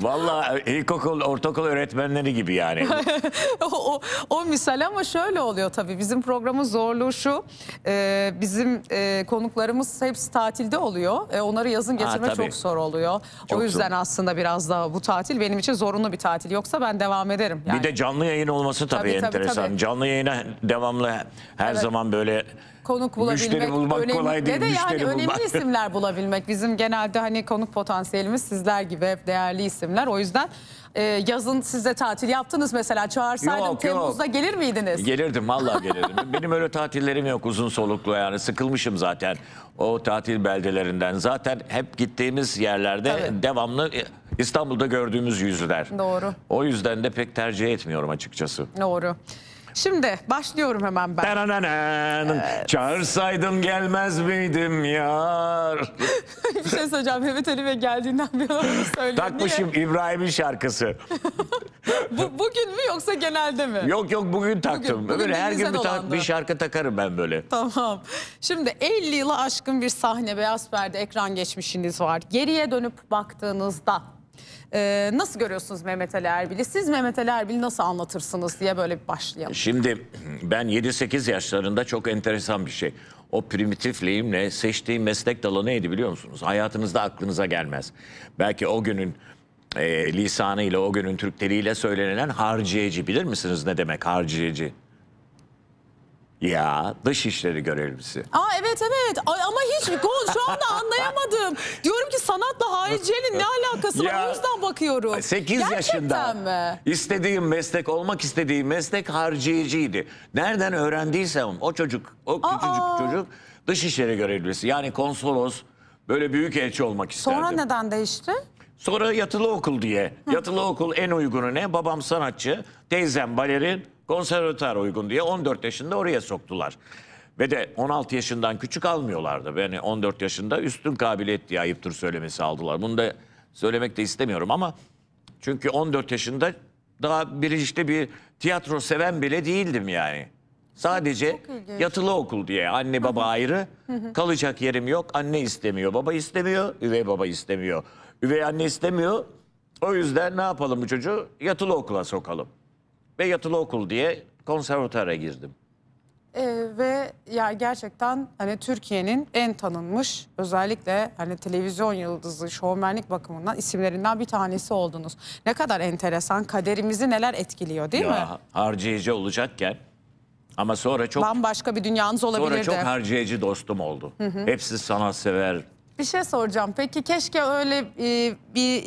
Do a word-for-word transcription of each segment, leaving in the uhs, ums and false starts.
Vallahi ilkokul, ortaokul öğretmenleri gibi yani. o, o, o misal ama şöyle oluyor tabii. Bizim programın zorluğu şu. E, bizim e, konuklarımız hepsi tatilde oluyor. E, onları yazın getirmek ha, çok zor oluyor. Çok o yüzden zor. Aslında biraz daha bu tatil benim için zorunlu bir tatil. Yoksa ben devam ederim. Yani. Bir de canlı yayın olması tabii, tabii enteresan. Tabii, tabii. Canlı yayına devamlı her evet. zaman böyle... konuk bulabilmek, müşteri bulmak önemli, kolay değil. De yani bulmak. Önemli isimler bulabilmek. Bizim genelde hani konuk potansiyelimiz sizler gibi hep değerli isimler. O yüzden e, yazın size tatil yaptınız mesela. Çağırsaydım yok, Temmuz'da yok. Gelir miydiniz? Gelirdim vallahi gelirdim. Benim öyle tatillerim yok uzun soluklu yani. Sıkılmışım zaten o tatil beldelerinden. Zaten hep gittiğimiz yerlerde tabii. devamlı... İstanbul'da gördüğümüz yüzler. Doğru. O yüzden de pek tercih etmiyorum açıkçası. Doğru. Şimdi başlıyorum hemen ben. Evet. Çağırsaydım gelmez miydim yar? Bir şey söyleyeceğim. Mehmet Ali Bey geldiğinden beri onu söylüyor. Takmışım İbrahim'in şarkısı. Bu, bugün mü yoksa genelde mi? Yok yok bugün taktım. Bugün, bugün böyle her gün bir, ta bir şarkı takarım ben böyle. Tamam. Şimdi elli yılı aşkın bir sahne beyaz perde ekran geçmişiniz var. Geriye dönüp baktığınızda. Ee, nasıl görüyorsunuz Mehmet Ali Erbil'i? Siz Mehmet Ali Erbil'i nasıl anlatırsınız diye böyle bir başlayalım. Şimdi ben yedi sekiz yaşlarında çok enteresan bir şey. O primitifliğimle seçtiğim meslek dalı neydi biliyor musunuz? Hayatınızda aklınıza gelmez. Belki o günün e, lisanıyla, o günün Türk diliyle söylenen harciyeci. Bilir misiniz ne demek harciyeci? Ya dış işleri görevlisi. Aa evet evet Ay, ama hiç şu anda anlayamadım. Diyorum ki sanatla hariciyenin ne alakası var ya, o yüzden bakıyorum. sekiz gerçekten yaşında mi? İstediğim meslek olmak istediğim meslek harciyeciydi. Nereden öğrendiysem o çocuk o Aa. küçücük çocuk dış işleri görevlisi yani konsolos böyle büyük elçi olmak isterdim. Sonra neden değişti? Sonra yatılı okul diye. Hı. Yatılı okul en uygunu ne? Babam sanatçı, teyzem balerin. Konservatuar uygun diye on dört yaşında oraya soktular. Ve de on altı yaşından küçük almıyorlardı. Yani on dört yaşında üstün kabiliyet diye ayıptır söylemesi aldılar. Bunu da söylemek de istemiyorum ama... Çünkü on dört yaşında daha bir işte bir tiyatro seven bile değildim yani. Sadece yatılı okul diye anne baba Hı-hı. ayrı. Hı-hı. Kalacak yerim yok. Anne istemiyor, baba istemiyor, üvey baba istemiyor. Üvey anne istemiyor. O yüzden ne yapalım bu çocuğu? Yatılı okula sokalım. Ve yatılı okul diye konservatuara girdim. Ee, ve ya gerçekten hani Türkiye'nin en tanınmış özellikle hani televizyon yıldızı, şovmenlik bakımından isimlerinden bir tanesi oldunuz. Ne kadar enteresan, kaderimizi neler etkiliyor değil ya, mi? Harcayıcı olacakken ama sonra çok... Bambaşka bir dünyanız olabilirdi. Sonra çok harcayıcı dostum oldu. Hı hı. Hepsi sanatsever. Bir şey soracağım. Peki keşke öyle e, bir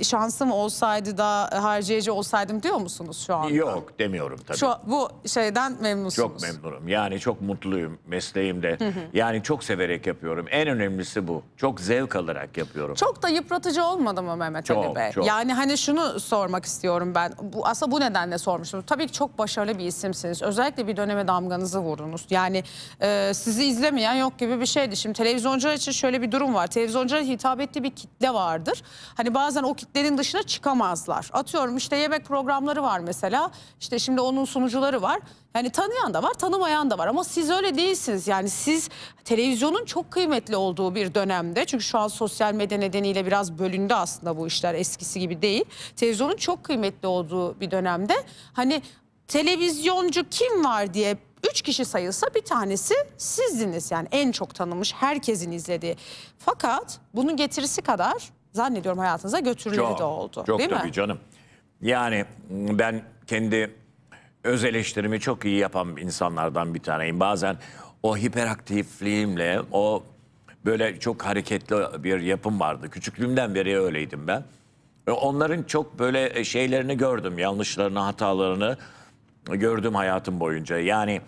e, şansım olsaydı da harcayıcı olsaydım diyor musunuz şu anda? Yok demiyorum tabii. Şu, bu şeyden memnunsunuz. Çok memnunum. Yani çok mutluyum mesleğimde. Hı hı. Yani çok severek yapıyorum. En önemlisi bu. Çok zevk alarak yapıyorum. Çok da yıpratıcı olmadı mı Mehmet çok, Ali Bey? Çok. Yani hani şunu sormak istiyorum ben. Bu, aslında bu nedenle sormuştum. Tabii ki çok başarılı bir isimsiniz. Özellikle bir döneme damganızı vurdunuz. Yani e, sizi izlemeyen yok gibi bir şeydi. Şimdi televizyoncular için şöyle Böyle bir durum var. Televizyonculara hitap ettiği bir kitle vardır. Hani bazen o kitlenin dışına çıkamazlar. Atıyorum işte yemek programları var mesela. İşte şimdi onun sunucuları var. Yani tanıyan da var, tanımayan da var. Ama siz öyle değilsiniz. Yani siz televizyonun çok kıymetli olduğu bir dönemde. Çünkü şu an sosyal medya nedeniyle biraz bölündü aslında bu işler. Eskisi gibi değil. Televizyonun çok kıymetli olduğu bir dönemde. Hani televizyoncu kim var diye... Üç kişi sayılsa bir tanesi sizdiniz yani en çok tanınmış herkesin izlediği. Fakat bunun getirisi kadar zannediyorum hayatınıza götürüleri de oldu. Çok değil tabii mi? Canım. Yani ben kendi öz eleştirimi çok iyi yapan insanlardan bir taneyim. Bazen o hiperaktifliğimle o böyle çok hareketli bir yapım vardı. Küçüklüğümden beri öyleydim ben. Onların çok böyle şeylerini gördüm, yanlışlarını, hatalarını. Gördüm hayatım boyunca yani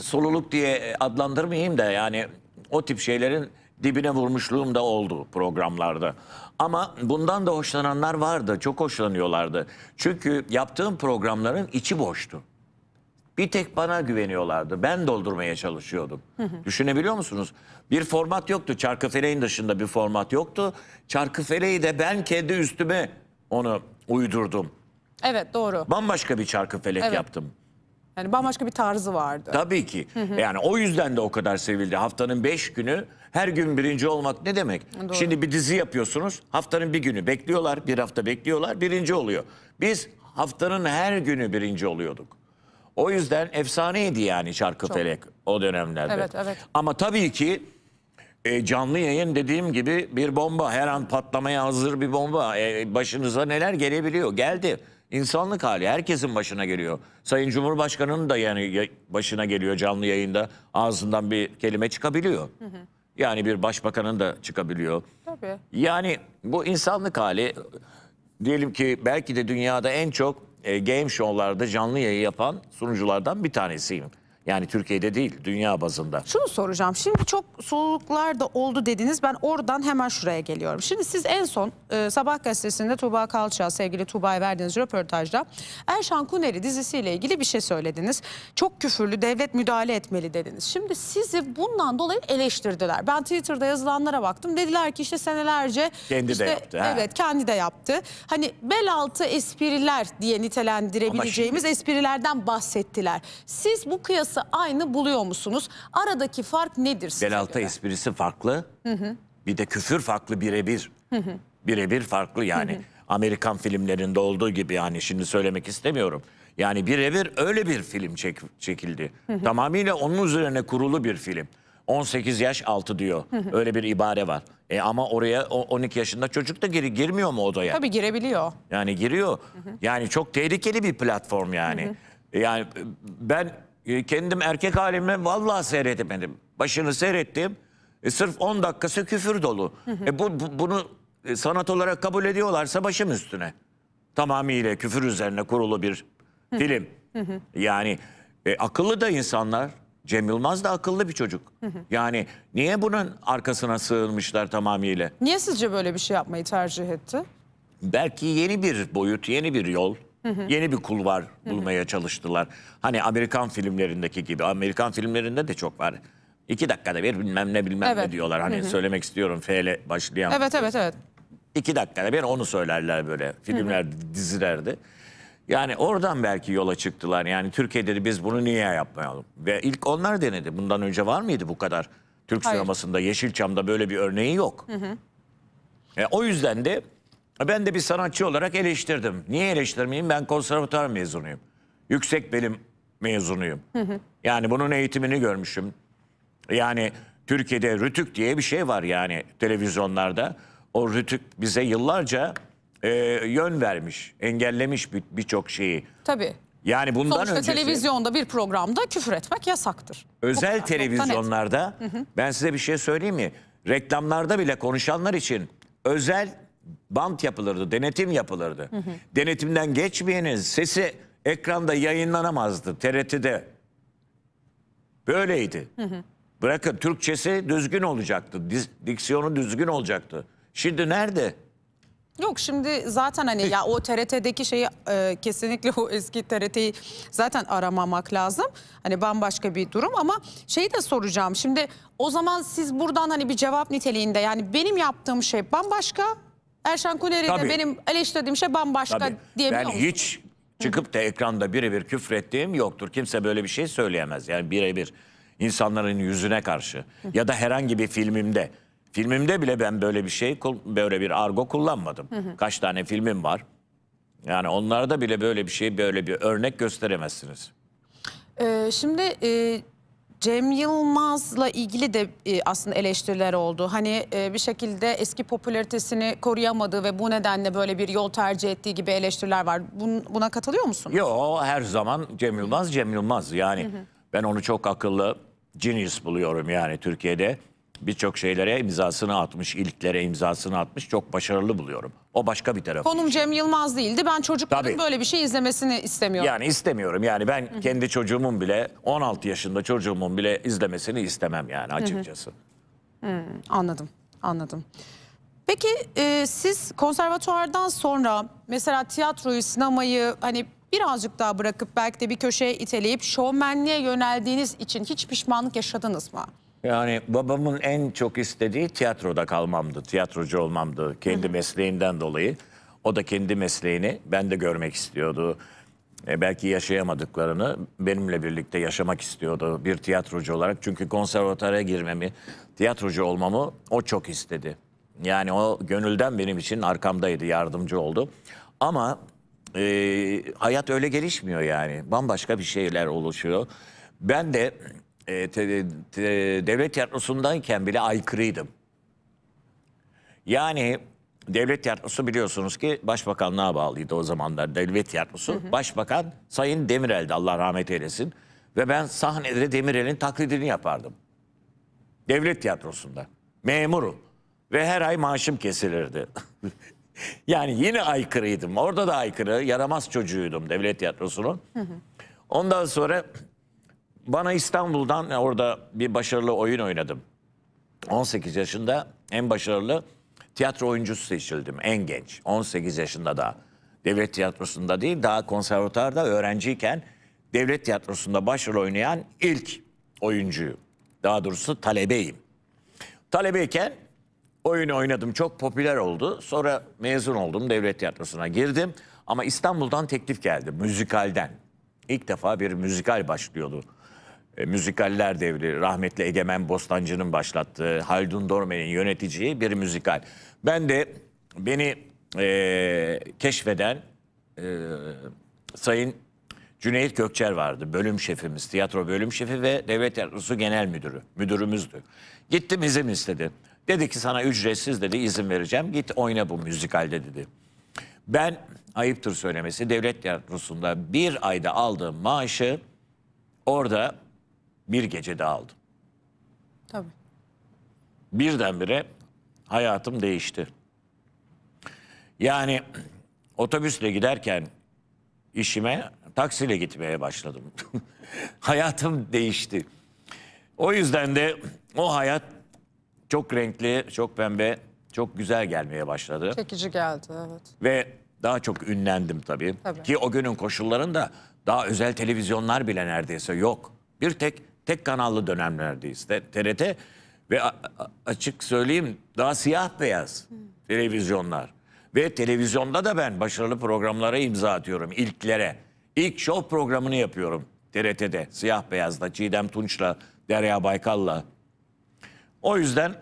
soluluk diye adlandırmayayım da yani o tip şeylerin dibine vurmuşluğum da oldu programlarda. Ama bundan da hoşlananlar vardı, çok hoşlanıyorlardı. Çünkü yaptığım programların içi boştu. Bir tek bana güveniyorlardı, ben doldurmaya çalışıyordum. Hı hı. Düşünebiliyor musunuz? Bir format yoktu, Çarkıfeleğin dışında bir format yoktu. Çarkıfeleği de ben kendi üstüme onu uydurdum. Evet doğru. Bambaşka bir çarkıfelek evet. yaptım. Yani bambaşka bir tarzı vardı. Tabii ki. Hı hı. Yani o yüzden de o kadar sevildi. Haftanın beş günü her gün birinci olmak ne demek? Doğru. Şimdi bir dizi yapıyorsunuz. Haftanın bir günü bekliyorlar. Bir hafta bekliyorlar. Birinci oluyor. Biz haftanın her günü birinci oluyorduk. O yüzden efsaneydi yani Çarkıfelek o dönemlerde. Evet, evet. Ama tabii ki e, canlı yayın dediğim gibi bir bomba. Her an patlamaya hazır bir bomba. E, başınıza neler gelebiliyor? Geldi. İnsanlık hali, herkesin başına geliyor. Sayın Cumhurbaşkanı'nın da yani başına geliyor, canlı yayında ağzından bir kelime çıkabiliyor. Hı hı. Yani bir başbakanın da çıkabiliyor. Tabii. Yani bu insanlık hali, diyelim ki belki de dünyada en çok e, game show'larda canlı yayın yapan sunuculardan bir tanesiyim. Yani Türkiye'de değil, dünya bazında. Şunu soracağım. Şimdi çok soğuklar da oldu dediniz. Ben oradan hemen şuraya geliyorum. Şimdi siz en son e, Sabah gazetesinde Tuğba Kalçağ, sevgili Tuğba'ya verdiğiniz röportajda Erşan Kuneri dizisiyle ilgili bir şey söylediniz. Çok küfürlü, devlet müdahale etmeli dediniz. Şimdi sizi bundan dolayı eleştirdiler. Ben Twitter'da yazılanlara baktım. Dediler ki işte senelerce... Kendi işte, de yaptı. He. Evet, kendi de yaptı. Hani bel altı espriler diye nitelendirebileceğimiz şimdi... esprilerden bahsettiler. Siz bu kıyas aynı buluyor musunuz? Aradaki fark nedir size göre? Belaltı esprisi farklı. Hı hı. Bir de küfür farklı, birebir. Birebir farklı yani. Hı hı. Amerikan filmlerinde olduğu gibi yani, şimdi söylemek istemiyorum. Yani birebir öyle bir film çek, çekildi. Hı hı. Tamamıyla onun üzerine kurulu bir film. on sekiz yaş altı diyor. Hı hı. Öyle bir ibare var. E ama oraya on iki yaşında çocuk da geri girmiyor mu odaya? Tabii girebiliyor. Yani giriyor. Hı hı. Yani çok tehlikeli bir platform yani. Hı hı. Yani ben... Kendim erkek halimi vallahi seyredemedim. Başını seyrettim. E, sırf on dakikası küfür dolu. Hı hı. E, bu, bu, bunu sanat olarak kabul ediyorlarsa başım üstüne. Tamamıyla küfür üzerine kurulu bir hı hı. film. Hı hı. Yani e, akıllı da insanlar. Cem Yılmaz da akıllı bir çocuk. Hı hı. Yani niye bunun arkasına sığınmışlar tamamıyla? Niye sizce böyle bir şey yapmayı tercih etti? Belki yeni bir boyut, yeni bir yol. Hı hı. Yeni bir kulvar bulmaya hı hı. çalıştılar. Hani Amerikan filmlerindeki gibi. Amerikan filmlerinde de çok var. İki dakikada bir bilmem ne bilmem evet. ne diyorlar. Hani hı hı. söylemek istiyorum, F ile başlayan. Evet evet evet. İki dakikada bir onu söylerler böyle filmler, hı hı. dizilerde. Yani oradan belki yola çıktılar. Yani Türkiye'de de biz bunu niye yapmayalım? Ve ilk onlar denedi. Bundan önce var mıydı bu kadar? Türk Hayır. sinemasında, Yeşilçam'da böyle bir örneği yok. Hı hı. E, o yüzden de ben de bir sanatçı olarak eleştirdim. Niye eleştirmeyeyim? Ben konservatuar mezunuyum. Yüksek bilim mezunuyum. Hı hı. Yani bunun eğitimini görmüşüm. Yani Türkiye'de Rütük diye bir şey var yani televizyonlarda. O Rütük bize yıllarca e, yön vermiş, engellemiş bir, birçok şeyi. Tabii. Yani bundan sonuçta öncesi, televizyonda bir programda küfür etmek yasaktır. Özel televizyonlarda, hı hı. ben size bir şey söyleyeyim mi? Reklamlarda bile konuşanlar için özel bant yapılırdı, denetim yapılırdı. Hı hı. Denetimden geçmeyenin sesi ekranda yayınlanamazdı, T R T'de. Böyleydi. Hı hı. Bırakın, Türkçesi düzgün olacaktı, diksiyonu düzgün olacaktı. Şimdi nerede? Yok şimdi zaten hani ya o T R T'deki şeyi e, kesinlikle o eski T R T'yi zaten aramamak lazım. Hani bambaşka bir durum ama şeyi de soracağım. Şimdi o zaman siz buradan hani bir cevap niteliğinde, yani benim yaptığım şey bambaşka, Erşan Kuneri'de benim eleştirdiğim şey bambaşka Tabii. diyebiliyor musun? Ben hiç çıkıp da ekranda birebir küfrettiğim yoktur. Kimse böyle bir şey söyleyemez. Yani birebir insanların yüzüne karşı ya da herhangi bir filmimde. Filmimde bile ben böyle bir şey, böyle bir argo kullanmadım. Hı hı. Kaç tane filmim var. Yani onlarda bile böyle bir şey, böyle bir örnek gösteremezsiniz. Ee, şimdi... E... Cem Yılmaz'la ilgili de aslında eleştiriler oldu. Hani bir şekilde eski popülaritesini koruyamadığı ve bu nedenle böyle bir yol tercih ettiği gibi eleştiriler var. Buna katılıyor musun? Yok, her zaman Cem Yılmaz, Cem Yılmaz. Yani hı hı. ben onu çok akıllı, genius buluyorum yani Türkiye'de. Birçok şeylere imzasını atmış, ilklere imzasını atmış, çok başarılı buluyorum. O başka bir tarafı. Konum Cem Yılmaz değildi. Ben çocukların Tabii. böyle bir şey izlemesini istemiyorum. Yani istemiyorum. Yani ben Hı-hı. kendi çocuğumun bile, on altı yaşında çocuğumun bile izlemesini istemem yani açıkçası. Hı-hı. Anladım, anladım. Peki e, siz konservatuvardan sonra mesela tiyatroyu, sinemayı hani birazcık daha bırakıp belki de bir köşeye iteleyip şovmenliğe yöneldiğiniz için hiç pişmanlık yaşadınız mı? Yani babamın en çok istediği tiyatroda kalmamdı, tiyatrocu olmamdı. Kendi mesleğimden dolayı. O da kendi mesleğini ben de görmek istiyordu. E belki yaşayamadıklarını benimle birlikte yaşamak istiyordu bir tiyatrocu olarak. Çünkü konservatuara girmemi, tiyatrocu olmamı o çok istedi. Yani o gönülden benim için arkamdaydı, yardımcı oldu. Ama e, hayat öyle gelişmiyor yani. Bambaşka bir şeyler oluşuyor. Ben de e, te, te, devlet tiyatrosundayken bile aykırıydım. Yani... Devlet tiyatrosu biliyorsunuz ki başbakanlığa bağlıydı o zamanlar. Devlet tiyatrosu. Hı hı. Başbakan Sayın Demirel'di, Allah rahmet eylesin. Ve ben sahnede Demirel'in taklidini yapardım. Devlet tiyatrosunda. Memurum. Ve her ay maaşım kesilirdi. Yani yine aykırıydım. Orada da aykırı, yaramaz çocuğuydum devlet tiyatrosunun. Hı hı. Ondan sonra bana İstanbul'dan orada bir başarılı oyun oynadım. on sekiz yaşında en başarılı tiyatro oyuncusu seçildim, en genç. on sekiz yaşında da. Devlet tiyatrosunda değil, daha konservatuarda öğrenciyken devlet tiyatrosunda başrol oynayan ilk oyuncuyum. Daha doğrusu talebeyim. Talebeyken oyun oynadım, çok popüler oldu. Sonra mezun oldum, devlet tiyatrosuna girdim. Ama İstanbul'dan teklif geldi, müzikalden. İlk defa bir müzikal başlıyordu. E, müzikaller devri, rahmetli Egemen Bostancı'nın başlattığı, Haldun Dormen'in yöneteceği bir müzikal. Ben de beni e, keşfeden e, Sayın Cüneyt Kökçer vardı, bölüm şefimiz, tiyatro bölüm şefi ve devlet tiyatrosu genel müdürü, müdürümüzdü. Gittim, izin istedi. Dedi ki sana ücretsiz dedi izin vereceğim, git oyna bu müzikalde dedi. Ben, ayıptır söylemesi, devlet tiyatrosunda bir ayda aldığım maaşı orada bir gecede aldım. Tabii. Birdenbire hayatım değişti. Yani otobüsle giderken işime taksiyle gitmeye başladım. Hayatım değişti. O yüzden de o hayat çok renkli, çok pembe, çok güzel gelmeye başladı. Çekici geldi, evet. Ve daha çok ünlendim tabii. Tabii. Ki o günün koşullarında daha özel televizyonlar bile neredeyse yok. Bir tek tek kanallı dönemlerdeyiz. T R T ve a, açık söyleyeyim daha siyah beyaz hmm. televizyonlar. Ve televizyonda da ben başarılı programlara imza atıyorum, ilklere. İlk şov programını yapıyorum T R T'de, siyah beyazda, Çiğdem Tunç'la, Derya Baykal'la. O yüzden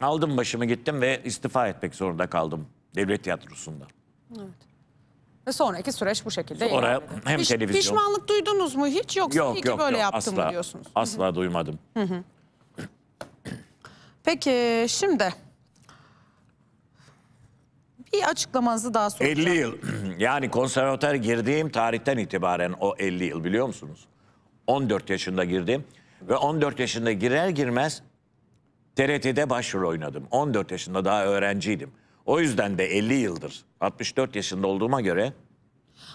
aldım başımı gittim ve istifa etmek zorunda kaldım devlet tiyatrosunda. Evet. Ve sonraki süreç bu şekilde ilerledi. Hem Piş, televizyon... Pişmanlık duydunuz mu hiç? Yoksa yok, iyi ki yok, böyle yok, yaptım asla, mı diyorsunuz? Asla. Hı -hı. Duymadım. Hı -hı. Peki şimdi... Bir açıklamanızı daha soracağım. elli yıl. Yani konservatuara girdiğim tarihten itibaren o elli yıl, biliyor musunuz? on dört yaşında girdim. Ve on dört yaşında girer girmez T R T'de başrol oynadım. on dört yaşında daha öğrenciydim. O yüzden de elli yıldır, altmış dört yaşında olduğuma göre...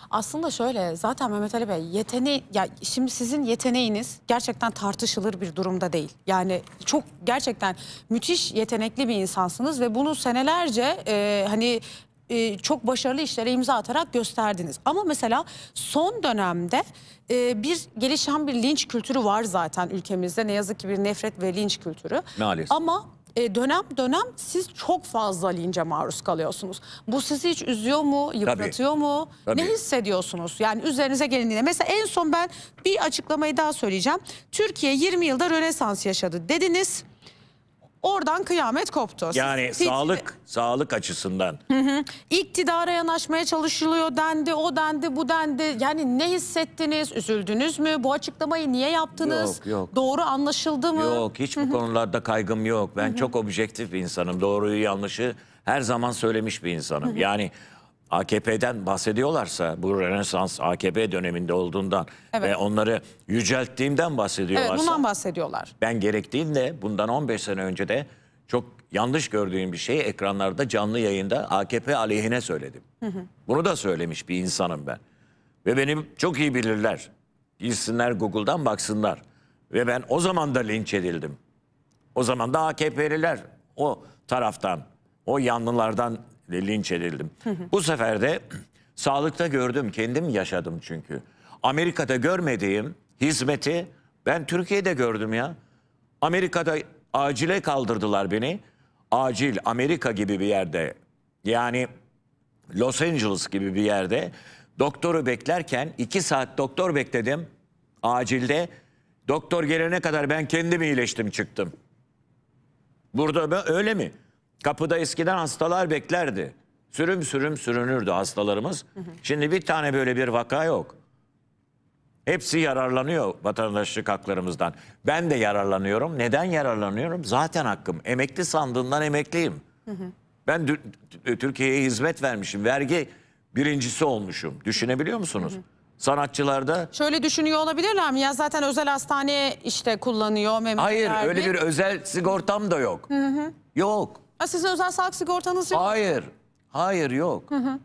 Aslında şöyle, zaten Mehmet Ali Bey, yeteneği, ya şimdi sizin yeteneğiniz gerçekten tartışılır bir durumda değil. Yani çok gerçekten müthiş yetenekli bir insansınız ve bunu senelerce e, hani e, çok başarılı işlere imza atarak gösterdiniz. Ama mesela son dönemde e, bir gelişen bir linç kültürü var zaten ülkemizde. Ne yazık ki bir nefret ve linç kültürü. Maalesef. Ama... E, dönem dönem siz çok fazla lince maruz kalıyorsunuz. Bu sizi hiç üzüyor mu, yıpratıyor tabii, mu? Tabii. Ne hissediyorsunuz? Yani üzerinize gelindiğinde. Mesela en son ben bir açıklamayı daha söyleyeceğim. Türkiye yirmi yılda Rönesans yaşadı dediniz. Oradan kıyamet koptu. Yani siz, sağlık siz... sağlık açısından. Hı hı. İktidara yanaşmaya çalışılıyor dendi, o dendi, bu dendi. Yani ne hissettiniz, üzüldünüz mü? Bu açıklamayı niye yaptınız? Yok, yok. Doğru anlaşıldı mı? Yok, hiç bu konularda kaygım yok. Ben hı hı. çok objektif bir insanım. Doğruyu yanlışı her zaman söylemiş bir insanım. Hı hı. Yani A K P'den bahsediyorlarsa, bu Rönesans A K P döneminde olduğundan evet. ve onları yücelttiğimden bahsediyorlarsa... Evet, bundan bahsediyorlar. Ben gerektiğinde bundan on beş sene önce de çok yanlış gördüğüm bir şeyi ekranlarda canlı yayında A K P aleyhine söyledim. Hı hı. Bunu da söylemiş bir insanım ben. Ve benim çok iyi bilirler. Gitsinler Google'dan baksınlar. Ve ben o zaman da linç edildim. O zaman da A K P'liler o taraftan, o yanlılardan... linç edildim. Hı hı. Bu sefer de sağlıkta gördüm, kendim yaşadım çünkü. Amerika'da görmediğim hizmeti ben Türkiye'de gördüm ya. Amerika'da acile kaldırdılar beni. Acil, Amerika gibi bir yerde, yani Los Angeles gibi bir yerde Doktoru beklerken iki saat doktor bekledim acilde. Doktor gelene kadar ben kendim iyileştim, çıktım. Burada öyle mi? Kapıda eskiden hastalar beklerdi. Sürüm sürüm sürünürdü hastalarımız. Hı hı. Şimdi bir tane böyle bir vaka yok. Hepsi yararlanıyor vatandaşlık haklarımızdan. Ben de yararlanıyorum. Neden yararlanıyorum? Zaten hakkım. Emekli sandığından emekliyim. Hı hı. Ben Türkiye'ye hizmet vermişim. Vergi birincisi olmuşum. Düşünebiliyor musunuz? Hı hı. Sanatçılarda... Şöyle düşünüyor olabilirler mi? Ya zaten özel hastane işte kullanıyor. Mehmet Hayır Erbil. Öyle bir özel sigortam da yok. Hı hı. Yok. Ha, sizin özel sağlık sigortanız yok? Hayır. Hayır yok. Hı hı.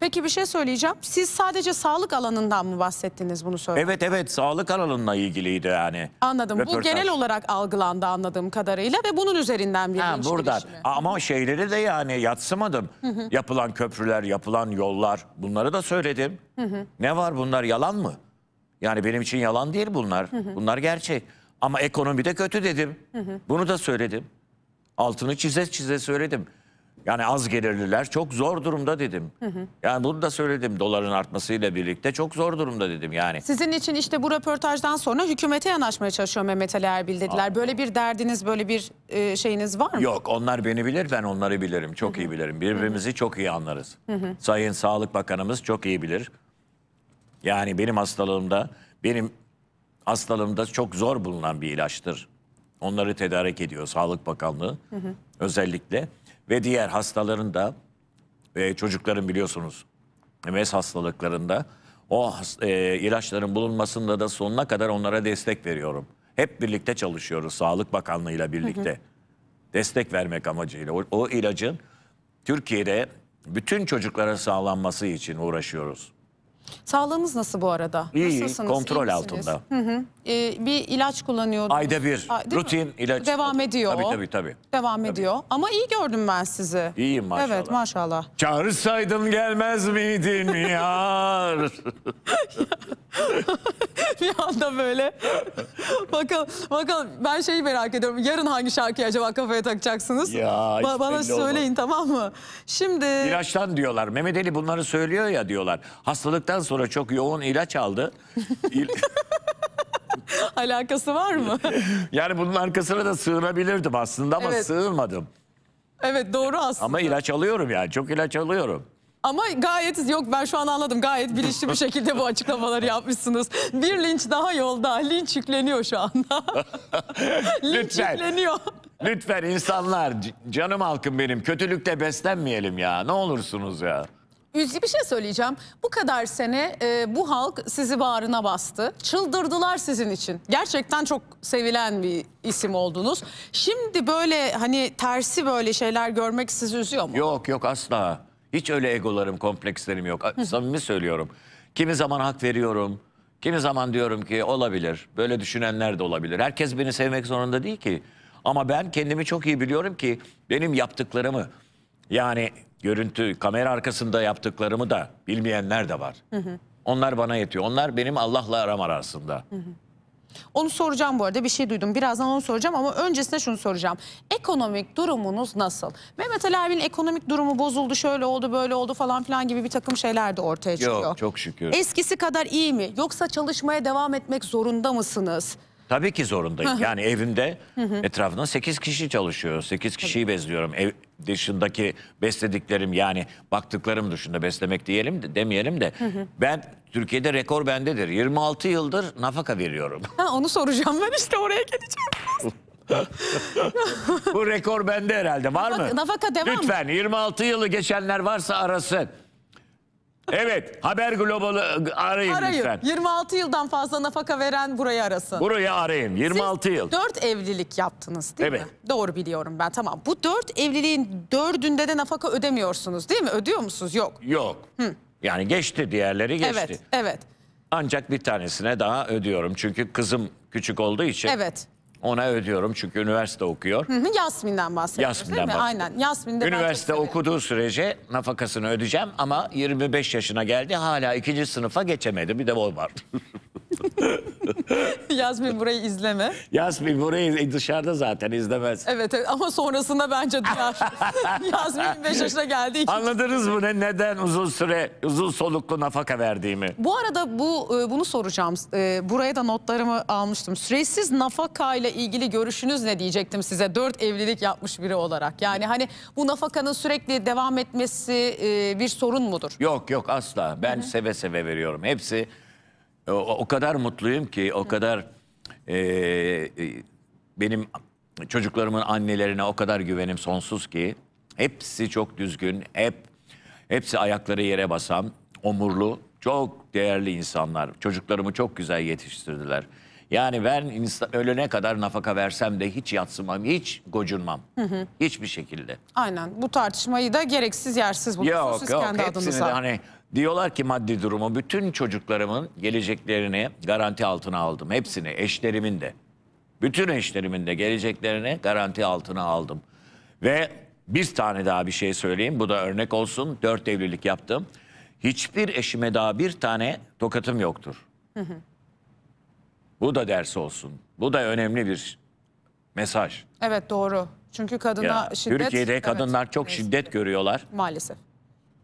Peki bir şey söyleyeceğim. Siz sadece sağlık alanından mı bahsettiniz bunu söylemek? Evet evet, sağlık alanına ilgiliydi yani. Anladım. Röportaj. Bu genel olarak algılandı anladığım kadarıyla ve bunun üzerinden bir bilinç gelişimi. Ama şeyleri de yani yatsımadım. Hı hı. Yapılan köprüler, yapılan yollar, bunları da söyledim. Hı hı. Ne var, bunlar yalan mı? Yani benim için yalan değil bunlar. Hı hı. Bunlar gerçek. Ama ekonomide kötü dedim. Hı hı. Bunu da söyledim. Altını çize çize söyledim. Yani az gelirliler çok zor durumda dedim. Hı hı. Yani bunu da söyledim, doların artmasıyla birlikte çok zor durumda dedim yani. Sizin için işte bu röportajdan sonra hükümete yanaşmaya çalışıyor Mehmet Ali Erbil dediler. Aa. Böyle bir derdiniz, böyle bir şeyiniz var mı? Yok, onlar beni bilir, ben onları bilirim. Çok hı hı. iyi bilirim. Birbirimizi hı hı. çok iyi anlarız. Hı hı. Sayın Sağlık Bakanımız çok iyi bilir. Yani benim hastalığımda, benim hastalığımda çok zor bulunan bir ilaçtır. Onları tedarik ediyor Sağlık Bakanlığı hı hı. özellikle. Ve diğer hastaların da e, çocukların biliyorsunuz M S hastalıklarında o e, ilaçların bulunmasında da sonuna kadar onlara destek veriyorum. Hep birlikte çalışıyoruz Sağlık Bakanlığı'yla birlikte. Hı hı. Destek vermek amacıyla. O, o ilacın Türkiye'de bütün çocuklara sağlanması için uğraşıyoruz. Sağlığınız nasıl bu arada? İyi, nasılsınız? Kontrol İyi altında. Hı hı. Ee, bir ilaç kullanıyordunuz. Ayda bir A, rutin ilaç. Devam ediyor. Tabii tabii. tabii. Devam tabii. ediyor. Ama iyi gördüm ben sizi. İyiyim maşallah. Evet maşallah. Çağırsaydım gelmez miydin yar? Bir anda böyle. Bakalım, bakalım ben şeyi merak ediyorum. Yarın hangi şarkıyı acaba kafaya takacaksınız? Ya, ba bana söyleyin olur. Tamam mı? Şimdi. İlaçtan diyorlar. Mehmet Ali bunları söylüyor ya diyorlar. Hastalıktan sonra çok yoğun ilaç aldı. İl... Alakası var mı? Yani bunun arkasına da sığınabilirdim aslında ama evet. sığınmadım. Evet doğru aslında. Ama ilaç alıyorum yani, çok ilaç alıyorum. Ama gayet yok, ben şu an anladım, gayet bilinçli bir şekilde bu açıklamaları yapmışsınız. Bir linç daha yolda, linç yükleniyor şu anda. Linç lütfen, yükleniyor. Lütfen insanlar, canım halkım benim, kötülükle beslenmeyelim ya, ne olursunuz ya. Üzücü bir şey söyleyeceğim. Bu kadar sene e, bu halk sizi bağrına bastı. Çıldırdılar sizin için. Gerçekten çok sevilen bir isim oldunuz. Şimdi böyle hani tersi böyle şeyler görmek sizi üzüyor mu? Yok yok asla. Hiç öyle egolarım, komplekslerim yok. Hı. Samimi söylüyorum. Kimi zaman hak veriyorum. Kimi zaman diyorum ki olabilir. Böyle düşünenler de olabilir. Herkes beni sevmek zorunda değil ki. Ama ben kendimi çok iyi biliyorum ki benim yaptıklarımı yani... Görüntü, kamera arkasında yaptıklarımı da bilmeyenler de var. Hı hı. Onlar bana yetiyor. Onlar benim Allah'la aram arasında. Hı hı. Onu soracağım bu arada. Bir şey duydum. Birazdan onu soracağım ama öncesinde şunu soracağım. Ekonomik durumunuz nasıl? Mehmet Ali Erbil'in ekonomik durumu bozuldu, şöyle oldu, böyle oldu falan filan gibi bir takım şeyler de ortaya çıkıyor. Yok, çok şükür. Eskisi kadar iyi mi? Yoksa çalışmaya devam etmek zorunda mısınız? Tabii ki zorundayım. Hı hı. Yani evimde hı hı. etrafında sekiz kişi çalışıyor. sekiz kişiyi Tabii. besliyorum. Ev dışındaki beslediklerim yani baktıklarım dışında beslemek diyelim de, demeyelim de. Hı hı. Ben Türkiye'de rekor bendedir. yirmi altı yıldır nafaka veriyorum. Ha, onu soracağım ben işte, oraya geleceğim. Bu rekor bende herhalde, var nafaka, mı? Nafaka devam. Lütfen yirmi altı yılı geçenler varsa arasın. Evet, Haber Global'ı arayın, arayın lütfen. yirmi altı yıldan fazla nafaka veren burayı arasın. Burayı arayın, yirmi altı Siz yıl. dört evlilik yaptınız değil evet. mi? Doğru biliyorum ben, tamam. Bu dört evliliğin dördünde de nafaka ödemiyorsunuz değil mi? Ödüyor musunuz? Yok. Yok. Hı. Yani geçti, diğerleri geçti. Evet, evet. Ancak bir tanesine daha ödüyorum. Çünkü kızım küçük olduğu için. Evet. Ona ödüyorum çünkü üniversite okuyor. Hı hı, Yasmin'den bahsediyoruz Yasmin'den değil mi? Aynen. Yasmin'den üniversite okuduğu sürece nafakasını ödeyeceğim ama yirmi beş yaşına geldi, hala ikinci sınıfa geçemedi. Bir de o var. Yasmin burayı izleme. Yasmin burayı dışarıda zaten izlemez. Evet, evet ama sonrasında bence duyar. Yasmin beş yaşına geldi. İki... Anladınız mı ne, neden uzun süre uzun soluklu nafaka verdiğimi? Bu arada bu bunu soracağım. Buraya da notlarımı almıştım. Süresiz nafaka ile ilgili görüşünüz ne diyecektim size? Dört evlilik yapmış biri olarak. Yani hani bu nafakanın sürekli devam etmesi bir sorun mudur? Yok yok asla. Ben Hı-hı. seve seve veriyorum. Hepsi o, o kadar mutluyum ki o Hı-hı. kadar e, e, benim çocuklarımın annelerine o kadar güvenim sonsuz ki hepsi çok düzgün. Hep hepsi ayakları yere basan, omurlu, çok değerli insanlar. Çocuklarımı çok güzel yetiştirdiler. Yani ben ölene kadar nafaka versem de hiç yatsımam, hiç gocunmam. Hı hı. Hiçbir şekilde. Aynen. Bu tartışmayı da gereksiz yersiz buluyorsunuz. Yok Siz yok. Kendi hepsini adınıza. De hani diyorlar ki maddi durumu bütün çocuklarımın geleceklerini garanti altına aldım. Hepsini eşlerimin de. Bütün eşlerimin de geleceklerini garanti altına aldım. Ve bir tane daha bir şey söyleyeyim. Bu da örnek olsun. Dört evlilik yaptım. Hiçbir eşime daha bir tane tokatım yoktur. Hı hı. Bu da ders olsun. Bu da önemli bir mesaj. Evet doğru. Çünkü kadına ya, şiddet... Türkiye'de kadınlar evet, çok neyse. Şiddet görüyorlar. Maalesef.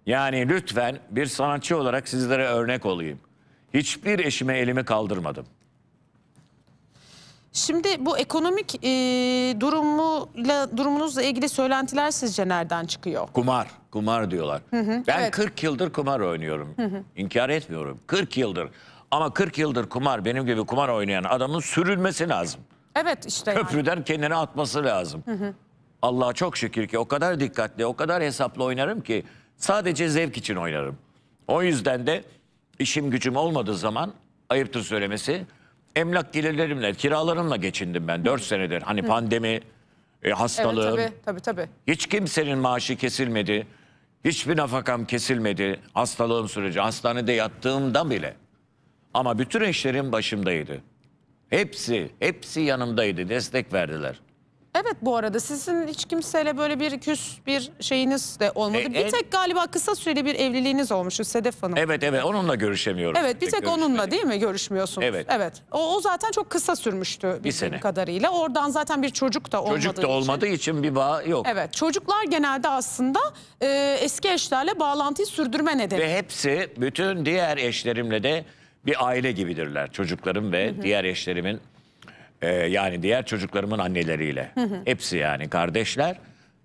Yani lütfen bir sanatçı olarak sizlere örnek olayım. Hiçbir eşime elimi kaldırmadım. Şimdi bu ekonomik e, durumuyla, durumunuzla ilgili söylentiler sizce nereden çıkıyor? Kumar. Kumar diyorlar. Hı hı, ben evet. kırk yıldır kumar oynuyorum. Hı hı. İnkar etmiyorum. kırk yıldır. Ama kırk yıldır kumar, benim gibi kumar oynayan adamın sürülmesi lazım. Evet işte. Köprüden yani. Kendini atması lazım. Allah'a çok şükür ki o kadar dikkatli, o kadar hesaplı oynarım ki sadece zevk için oynarım. O yüzden de işim gücüm olmadığı zaman, ayıptır söylemesi, emlak gelirlerimle, kiralarımla geçindim ben dört senedir. Hani Hı. pandemi, e, hastalığım. Evet, tabii, tabii, tabii. Hiç kimsenin maaşı kesilmedi, hiçbir nafakam kesilmedi hastalığım süreci, hastanede yattığımdan bile. Ama bütün eşlerim başımdaydı. Hepsi, hepsi yanımdaydı. Destek verdiler. Evet bu arada sizin hiç kimseyle böyle bir küs bir şeyiniz de olmadı. E, bir tek galiba kısa süreli bir evliliğiniz olmuştu Sedef Hanım. Evet evet onunla görüşemiyorum. Evet bir tek, tek onunla değil mi görüşmüyorsunuz? Evet. Evet. O, o zaten çok kısa sürmüştü bir sene kadarıyla. Oradan zaten bir çocuk da olmadığı için. Çocuk da olmadığı için, için bir bağ yok. Evet çocuklar genelde aslında e, eski eşlerle bağlantıyı sürdürme nedeni. Ve hepsi bütün diğer eşlerimle de bir aile gibidirler çocuklarım ve hı hı. diğer eşlerimin e, yani diğer çocuklarımın anneleriyle. Hı hı. Hepsi yani kardeşler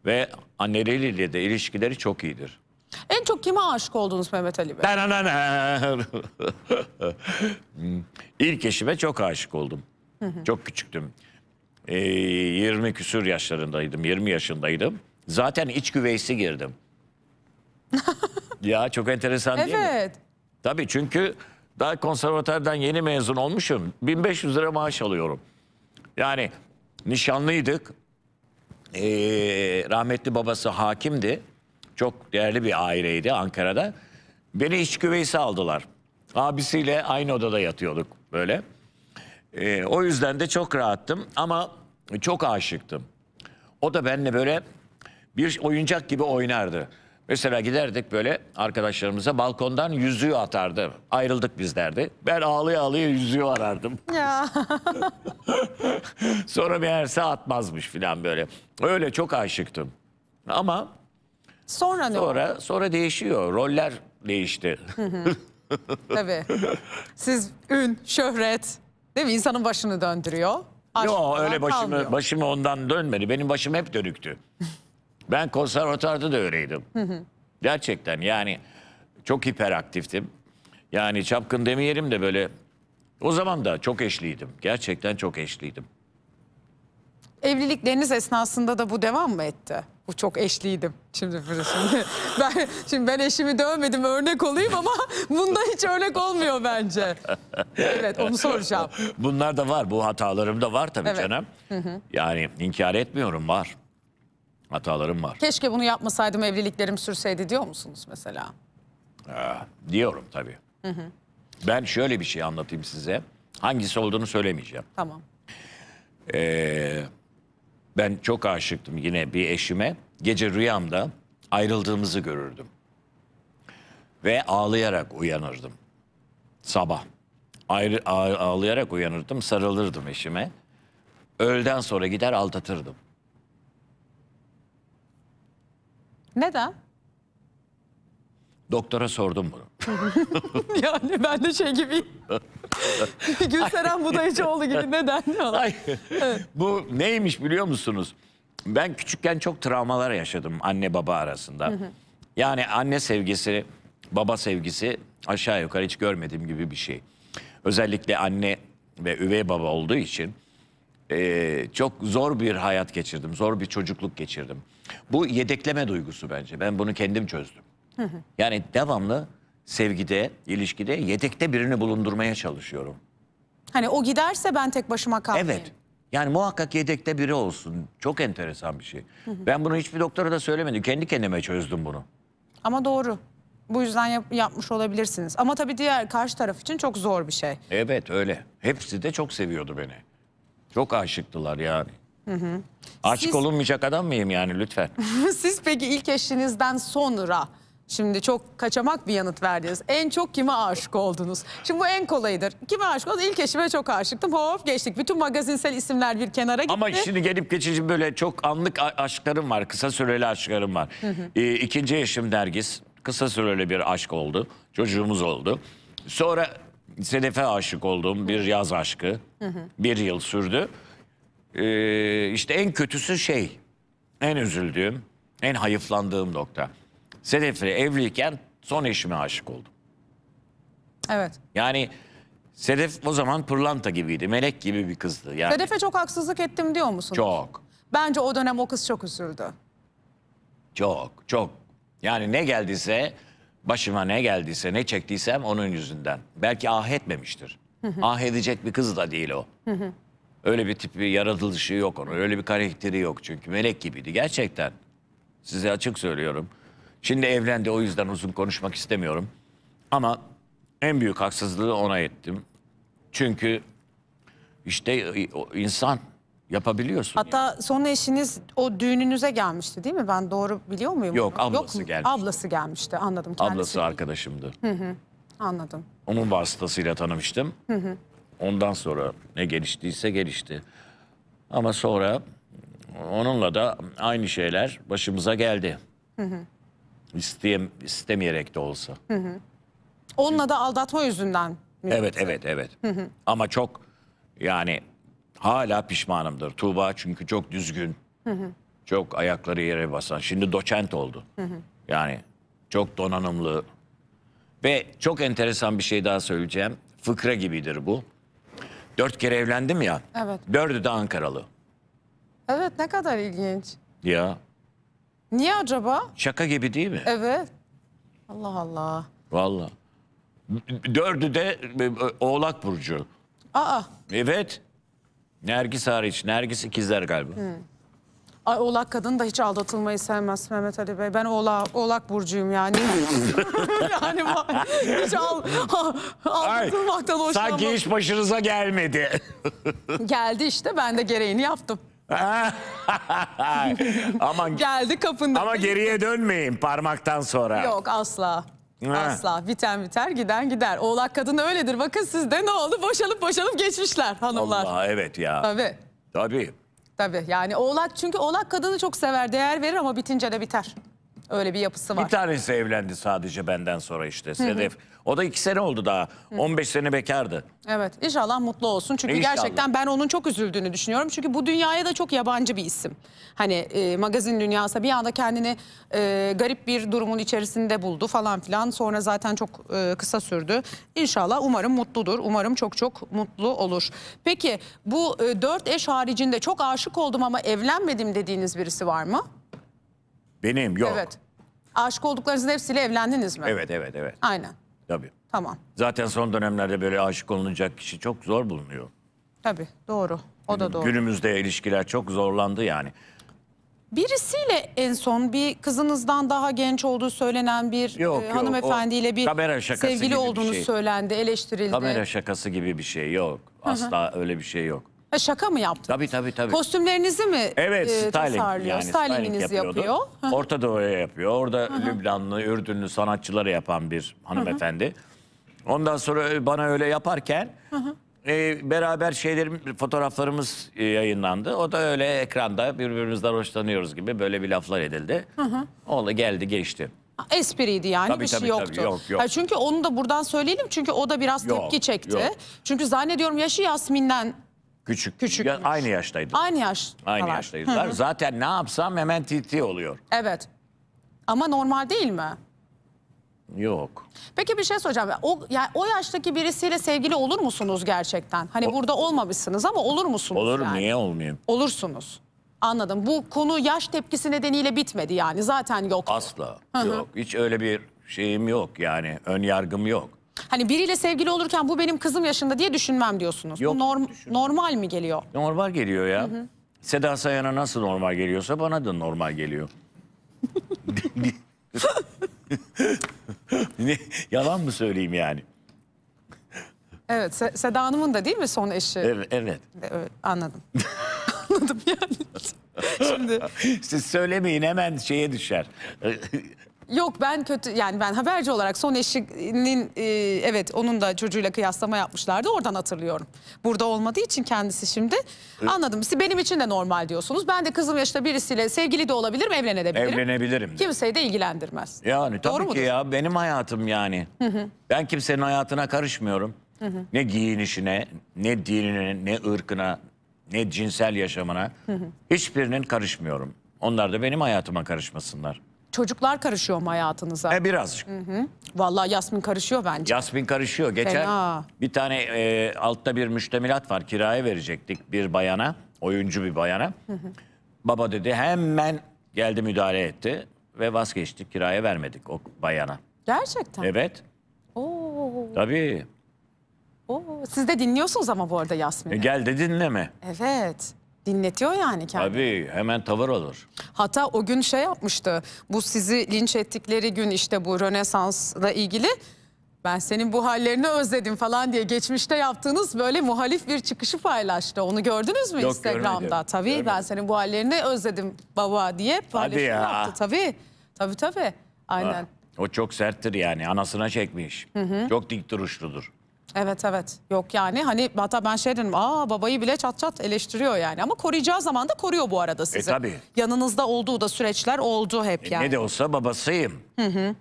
ve anneleriyle de ilişkileri çok iyidir. En çok kime aşık oldunuz Mehmet Ali Bey? İlk eşime çok aşık oldum. Hı hı. Çok küçüktüm. E, yirmi küsür yaşlarındaydım, yirmi yaşındaydım. Zaten iç güveysi girdim. Ya çok enteresan evet. değil mi? Evet. Tabii çünkü... Daha konservatuardan yeni mezun olmuşum. bin beş yüz lira maaş alıyorum. Yani nişanlıydık. Ee, rahmetli babası hakimdi. Çok değerli bir aileydi Ankara'da. Beni iç güveysi aldılar. Abisiyle aynı odada yatıyorduk böyle. Ee, o yüzden de çok rahattım ama çok aşıktım. O da benimle böyle bir oyuncak gibi oynardı. Mesela giderdik böyle arkadaşlarımıza balkondan yüzüğü atardı. Ayrıldık biz derdi. Ben ağlaya ağlaya yüzüğü arardım. Ya. Sonra meğerse atmazmış falan böyle. Öyle çok aşıktım. Ama sonra ne sonra, sonra değişiyor. Roller değişti. Hı hı. Tabii. Siz ün, şöhret değil mi? İnsanın başını döndürüyor. Yok öyle başımı, başımı ondan dönmedi. Benim başım hep dönüktü. Ben konservatuarda da öyleydim. Hı hı. Gerçekten yani çok hiperaktiftim. Yani çapkın demeyelim de böyle. O zaman da çok eşliydim. Gerçekten çok eşliydim. Evlilikleriniz esnasında da bu devam mı etti? Bu çok eşliydim. Şimdi, şimdi, ben, şimdi ben eşimi dövmedim örnek olayım ama bunda hiç örnek olmuyor bence. Evet onu soracağım. Bunlar da var. Bu hatalarım da var tabii evet. canım. Hı hı. Yani inkar etmiyorum var. Hatalarım var. Keşke bunu yapmasaydım evliliklerim sürseydi diyor musunuz mesela? Ee, diyorum tabii. Hı hı. Ben şöyle bir şey anlatayım size. Hangisi olduğunu söylemeyeceğim. Tamam. Ee, ben çok aşıktım yine bir eşime. Gece rüyamda ayrıldığımızı görürdüm. Ve ağlayarak uyanırdım. Sabah. Ayrı, ağlayarak uyanırdım, sarılırdım eşime. Öğleden sonra gider aldatırdım. Neden? Doktora sordum bunu. Yani ben de şey gibi... Gülseren Budayıcıoğlu gibi neden diyorlar. Evet. Bu neymiş biliyor musunuz? Ben küçükken çok travmalar yaşadım anne baba arasında. Hı hı. Yani anne sevgisi, baba sevgisi aşağı yukarı hiç görmediğim gibi bir şey. Özellikle anne ve üvey baba olduğu için e, çok zor bir hayat geçirdim. Zor bir çocukluk geçirdim. Bu yedekleme duygusu bence. Ben bunu kendim çözdüm. Hı hı. Yani devamlı sevgide, ilişkide yedekte birini bulundurmaya çalışıyorum. Hani o giderse ben tek başıma kalmayayım. Evet. Yani muhakkak yedekte biri olsun. Çok enteresan bir şey. Hı hı. Ben bunu hiçbir doktora da söylemedim. Kendi kendime çözdüm bunu. Ama doğru. Bu yüzden yap yapmış olabilirsiniz. Ama tabii diğer karşı taraf için çok zor bir şey. Evet öyle. Hepsi de çok seviyordu beni. Çok aşıktılar yani. Hı hı. Aşık Siz... olunmayacak adam mıyım yani lütfen? Siz peki ilk eşinizden sonra... Şimdi çok kaçamak bir yanıt verdiniz. En çok kime aşık oldunuz? Şimdi bu en kolayıdır. Kime aşık oldunuz? İlk eşime çok aşıktım. Hop geçtik. Bütün magazinsel isimler bir kenara gitti. Ama şimdi gelip geçici böyle çok anlık aşklarım var. Kısa süreli aşklarım var. Hı hı. Ee, ikinci eşim Nergis. Kısa süreli bir aşk oldu. Çocuğumuz oldu. Sonra Sedef'e aşık oldum. Bir yaz aşkı. Hı hı. Bir yıl sürdü. Ee, işte en kötüsü şey. En üzüldüğüm, en hayıflandığım nokta. Sedef'le evliyken son eşime aşık oldum. Evet. Yani Sedef o zaman pırlanta gibiydi. Melek gibi bir kızdı. Yani... Sedef'e çok haksızlık ettim diyor musunuz? Çok. Bence o dönem o kız çok üzüldü. Çok, çok. Yani ne geldiyse, başıma ne geldiyse, ne çektiysem onun yüzünden. Belki ah etmemiştir. Hı hı. Ah edecek bir kız da değil o. Hı hı. Öyle bir tipi, yaratılışı yok onun. Öyle bir karakteri yok çünkü. Melek gibiydi gerçekten. Size açık söylüyorum. Şimdi evlendi, o yüzden uzun konuşmak istemiyorum. Ama en büyük haksızlığı ona ettim. Çünkü işte insan yapabiliyorsun. Hatta yani. Son eşiniz o düğününüze gelmişti değil mi? Ben doğru biliyor muyum? Yok, onu? ablası Yok, gelmişti. Ablası gelmişti, anladım. Kendisi ablası değil. Arkadaşımdı. Hı hı, anladım. Onun vasıtasıyla tanımıştım. Hı hı. Ondan sonra ne geliştiyse gelişti. Ama sonra onunla da aynı şeyler başımıza geldi. Hı hı. İsteyem, istemeyerek de olsa. Hı hı. Onunla da aldatma yüzünden. Evet, evet, evet. Hı hı. Ama çok yani hala pişmanımdır. Tuğba çünkü çok düzgün. Hı hı. Çok ayakları yere basan. Şimdi doçent oldu. Hı hı. Yani çok donanımlı. Ve çok enteresan bir şey daha söyleyeceğim. Fıkra gibidir bu. Dört kere evlendim ya. Evet. Dördü de Ankaralı. Evet, ne kadar ilginç. Ya. Niye acaba? Şaka gibi değil mi? Evet. Allah Allah. Vallahi. Dördü de Oğlak Burcu. Aa. Evet. Nergis hariç. Nergis ikizler galiba. Hı. Ay Oğlak kadın da hiç aldatılmayı sevmez Mehmet Ali Bey. Ben Oğla, Oğlak Burcu'yum yani. Yani hiç al, ha, aldatılmaktan hoşlanmam. Sanki hiç başınıza gelmedi. Geldi işte, ben de gereğini yaptım. Aman, geldi kapında. Ama geriye dönmeyin parmaktan sonra. Yok asla. Ha. Asla. Biten biter, giden gider. Oğlak kadın öyledir. Bakın sizde ne oldu? Boşalıp boşalıp geçmişler hanımlar. Allah evet ya. Tabii. Tabii. Tabii yani Oğlak çünkü Oğlak kadını çok sever, değer verir ama bitince de biter. Öyle bir yapısı var. Bir tanesi evlendi sadece benden sonra işte Sedef. Hı hı. O da iki sene oldu daha. Hı. on beş sene bekardı. Evet, inşallah mutlu olsun. Çünkü İnşallah. Gerçekten ben onun çok üzüldüğünü düşünüyorum. Çünkü bu dünyaya da çok yabancı bir isim. Hani e, magazin dünyası bir anda kendini e, garip bir durumun içerisinde buldu falan filan. Sonra zaten çok e, kısa sürdü. İnşallah umarım mutludur. Umarım çok çok mutlu olur. Peki bu e, dört eş haricinde çok aşık oldum ama evlenmedim dediğiniz birisi var mı? Benim yok. Evet. Aşık olduklarınızın hepsiyle evlendiniz mi? Evet, evet, evet. Aynen. Tabii. Tamam. Zaten son dönemlerde böyle aşık olunacak kişi çok zor bulunuyor. Tabii, doğru. O da doğru. Günümüzde ilişkiler çok zorlandı yani. Birisiyle en son bir kızınızdan daha genç olduğu söylenen bir yok, e, yok, hanımefendiyle bir sevgili olduğunu şey. Söylendi, eleştirildi. Kamera şakası gibi bir şey yok. Asla Hı -hı. öyle bir şey yok. Ha, şaka mı yaptınız? Tabii tabii tabii. Kostümlerinizi mi evet, e, tasarlıyor? Yani, stylinginizi yapıyor. Orta Doğu'ya yapıyor. Orada Hı -hı. Lübnanlı, Ürdünlü sanatçıları yapan bir hanımefendi. Hı -hı. Ondan sonra bana öyle yaparken hı hı. E, beraber şeylerim, fotoğraflarımız e, yayınlandı. O da öyle ekranda birbirimizden hoşlanıyoruz gibi böyle bir laflar edildi. Hı hı. Oğlu geldi geçti. Espriydi yani tabii, bir tabii, şey yoktu. Tabii, yok, yok. Ha, çünkü onu da buradan söyleyelim çünkü o da biraz yok, tepki çekti. Yok. Çünkü zannediyorum yaşı Yasmin'den küçük. Küçük. Ya, aynı yaştaydı. Aynı yaş. Aynı yaştaydılar. Hı hı. Zaten ne yapsam hemen titi oluyor. Evet. Ama normal değil mi? Yok. Peki bir şey soracağım. O, yani o yaştaki birisiyle sevgili olur musunuz gerçekten? Hani o, burada olmamışsınız ama olur musunuz? Olur yani? Niye olmayayım? Olursunuz. Anladım. Bu konu yaş tepkisi nedeniyle bitmedi yani. Zaten yoktu. Asla. Hı-hı. Yok. Hiç öyle bir şeyim yok yani. Ön yargım yok. Hani biriyle sevgili olurken bu benim kızım yaşında diye düşünmem diyorsunuz. Yok, bu norm düşünmem. Normal mi geliyor? Normal geliyor ya. Hı-hı. Seda Sayan'a nasıl normal geliyorsa bana da normal geliyor. Ne, yalan mı söyleyeyim yani? Evet, Se Seda Hanım'ın da değil mi son eşi? Evet. Evet, evet anladım. Anladım yani. Şimdi siz söylemeyin hemen şeye düşer. Yok ben kötü yani ben haberci olarak son eşinin e, evet onun da çocuğuyla kıyaslama yapmışlardı oradan hatırlıyorum. Burada olmadığı için kendisi şimdi anladım. Siz benim için de normal diyorsunuz. Ben de kızım yaşta birisiyle sevgili de olabilirim, evlenebilirim. Evlenebilirim. Kimseyi de ilgilendirmez. Yani tabii doğru ki ya benim hayatım yani. Hı hı. Ben kimsenin hayatına karışmıyorum. Hı hı. Ne giyinişine, ne dinine, ne ırkına, ne cinsel yaşamına. Hı hı. Hiçbirinin karışmıyorum. Onlar da benim hayatıma karışmasınlar. Çocuklar karışıyor mu hayatınıza? E birazcık. Hı hı. Vallahi Yasmin karışıyor bence. Yasmin karışıyor. Geçen fena. Bir tane e, altta bir müştemilat var. Kiraya verecektik bir bayana. Oyuncu bir bayana. Hı hı. Baba dedi hemen geldi müdahale etti. Ve vazgeçtik. Kiraya vermedik o bayana. Gerçekten? Evet. Oo. Tabii. Oo. Siz de dinliyorsunuz ama bu arada Yasmin'i. E gel de dinleme. Evet. Dinletiyor yani kendini. Tabii hemen tavır olur. Hatta o gün şey yapmıştı. Bu sizi linç ettikleri gün işte bu Rönesans'la ilgili ben senin bu hallerini özledim falan diye geçmişte yaptığınız böyle muhalif bir çıkışı paylaştı. Onu gördünüz mü? Yok, Instagram'da? Görmedim. Tabii görmedim. Ben senin bu hallerini özledim baba diye paylaşım yaptı. Tabii tabii tabii aynen. Ha, o çok serttir yani anasına çekmiş. Hı hı. Çok dik duruşludur. Evet evet yok yani hani hatta ben şey dedim aa babayı bile çat çat eleştiriyor yani ama koruyacağı zaman da koruyor bu arada sizi. E tabii. Yanınızda olduğu da süreçler oldu hep e, yani. Ne de olsa babasıyım. Hı hı.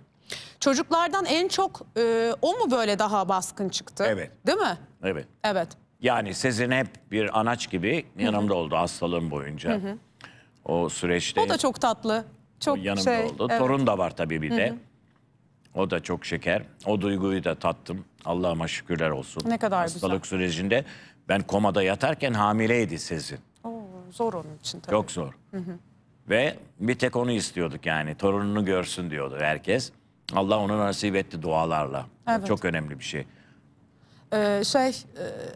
Çocuklardan en çok e, o mu böyle daha baskın çıktı? Evet. Değil mi? Evet. Evet. Yani Sezin hep bir anaç gibi yanımda hı hı. oldu hastalığım boyunca. Hı hı. O süreçte. O da çok tatlı. Çok yanımda şey, oldu. Evet. Torun da var tabii bir de. Hı hı. O da çok şeker. O duyguyu da tattım. Allah'ıma şükürler olsun. Ne kadar hastalık güzel. Sürecinde ben komada yatarken hamileydi Sezin. Oo, zor onun için tabii. Çok zor. Hı hı. Ve bir tek onu istiyorduk yani. Torununu görsün diyordu herkes. Allah onu nasip etti dualarla. Evet. Çok önemli bir şey. Ee, şey,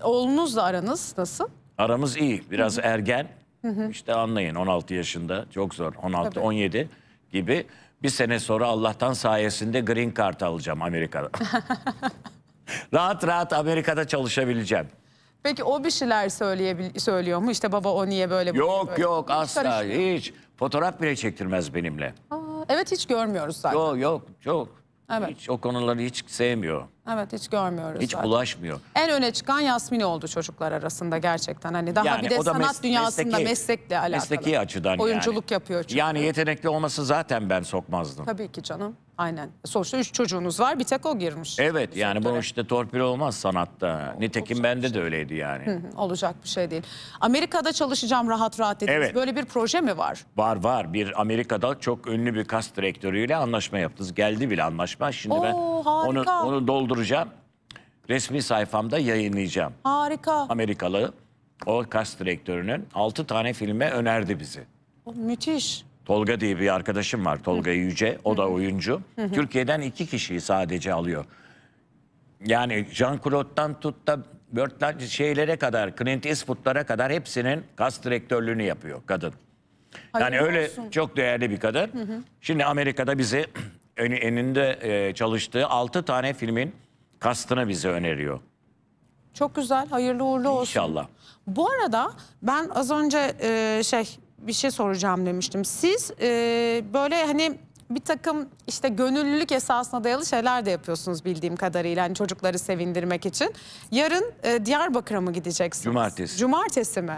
oğlunuzla aranız nasıl? Aramız iyi. Biraz hı hı. ergen. Hı hı. İşte anlayın on altı yaşında. Çok zor. on altı on yedi gibi. Bir sene sonra Allah'tan sayesinde green card alacağım Amerika'da. Rahat rahat Amerika'da çalışabileceğim. Peki o bir şeyler söylüyor mu? İşte baba o niye böyle... Yok böyle, yok böyle. Asla hiç. Fotoğraf bile çektirmez benimle. Aa, evet hiç görmüyoruz zaten. Yok yok çok. Evet. Hiç o konuları hiç sevmiyor. Evet hiç görmüyoruz hiç zaten. Bulaşmıyor. En öne çıkan Yasmin oldu çocuklar arasında gerçekten. Hani daha yani, bir de sanat mes dünyasında mesleki, meslekle alakalı. Mesleki açıdan oyunculuk yani. Yapıyor çünkü. Yani yetenekli olması zaten ben sokmazdım. Tabii ki canım. Aynen. Sonuçta üç çocuğunuz var bir tek o girmiş. Evet yani bu işte torpil olmaz sanatta. Nitekim bende de öyleydi yani. Hı hı, olacak bir şey değil. Amerika'da çalışacağım rahat rahat dediniz. Evet. Böyle bir proje mi var? Var var. Bir Amerika'da çok ünlü bir kast direktörüyle anlaşma yaptınız. Geldi bile anlaşma. Şimdi oo, ben onu, onu dolduracağım. Resmi sayfamda yayınlayacağım. Harika. Amerikalı o kast direktörünün altı tane filme önerdi bizi. O, müthiş. Tolga diye bir arkadaşım var. Tolga Yüce. O da oyuncu. Türkiye'den iki kişiyi sadece alıyor. Yani Jean-Claude'dan tut da Bört'ten şeylere kadar, Clint Eastwood'lara kadar hepsinin kas direktörlüğünü yapıyor kadın. Hayır yani öyle olsun. Çok değerli bir kadın. Hı hı. Şimdi Amerika'da bizi eninde çalıştığı altı tane filmin kastını bize öneriyor. Çok güzel. Hayırlı uğurlu olsun. İnşallah. Bu arada ben az önce e, şey... bir şey soracağım demiştim. Siz e, böyle hani bir takım işte gönüllülük esasına dayalı şeyler de yapıyorsunuz bildiğim kadarıyla. Yani çocukları sevindirmek için. Yarın e, Diyarbakır'a mı gideceksiniz? Cumartesi. Cumartesi mi?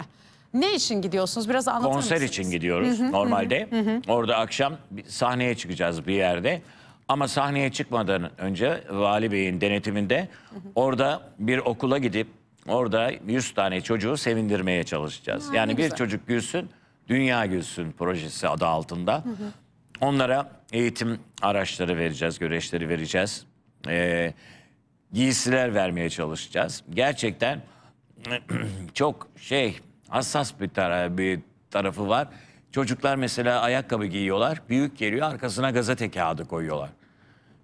Ne için gidiyorsunuz? Biraz anlatır Konser mısınız? için gidiyoruz hı-hı, normalde. Hı-hı. Orada akşam sahneye çıkacağız bir yerde. Ama sahneye çıkmadan önce Vali Bey'in denetiminde hı-hı, orada bir okula gidip orada yüz tane çocuğu sevindirmeye çalışacağız. Ha, yani bir güzel. çocuk gülsün, dünya gülsün projesi adı altında. Hı-hı. Onlara eğitim araçları vereceğiz, güreşleri vereceğiz. Ee, giysiler vermeye çalışacağız. Gerçekten çok şey... hassas bir, tara bir tarafı var. Çocuklar mesela ayakkabı giyiyorlar, büyük geliyor, arkasına gazete kağıdı koyuyorlar.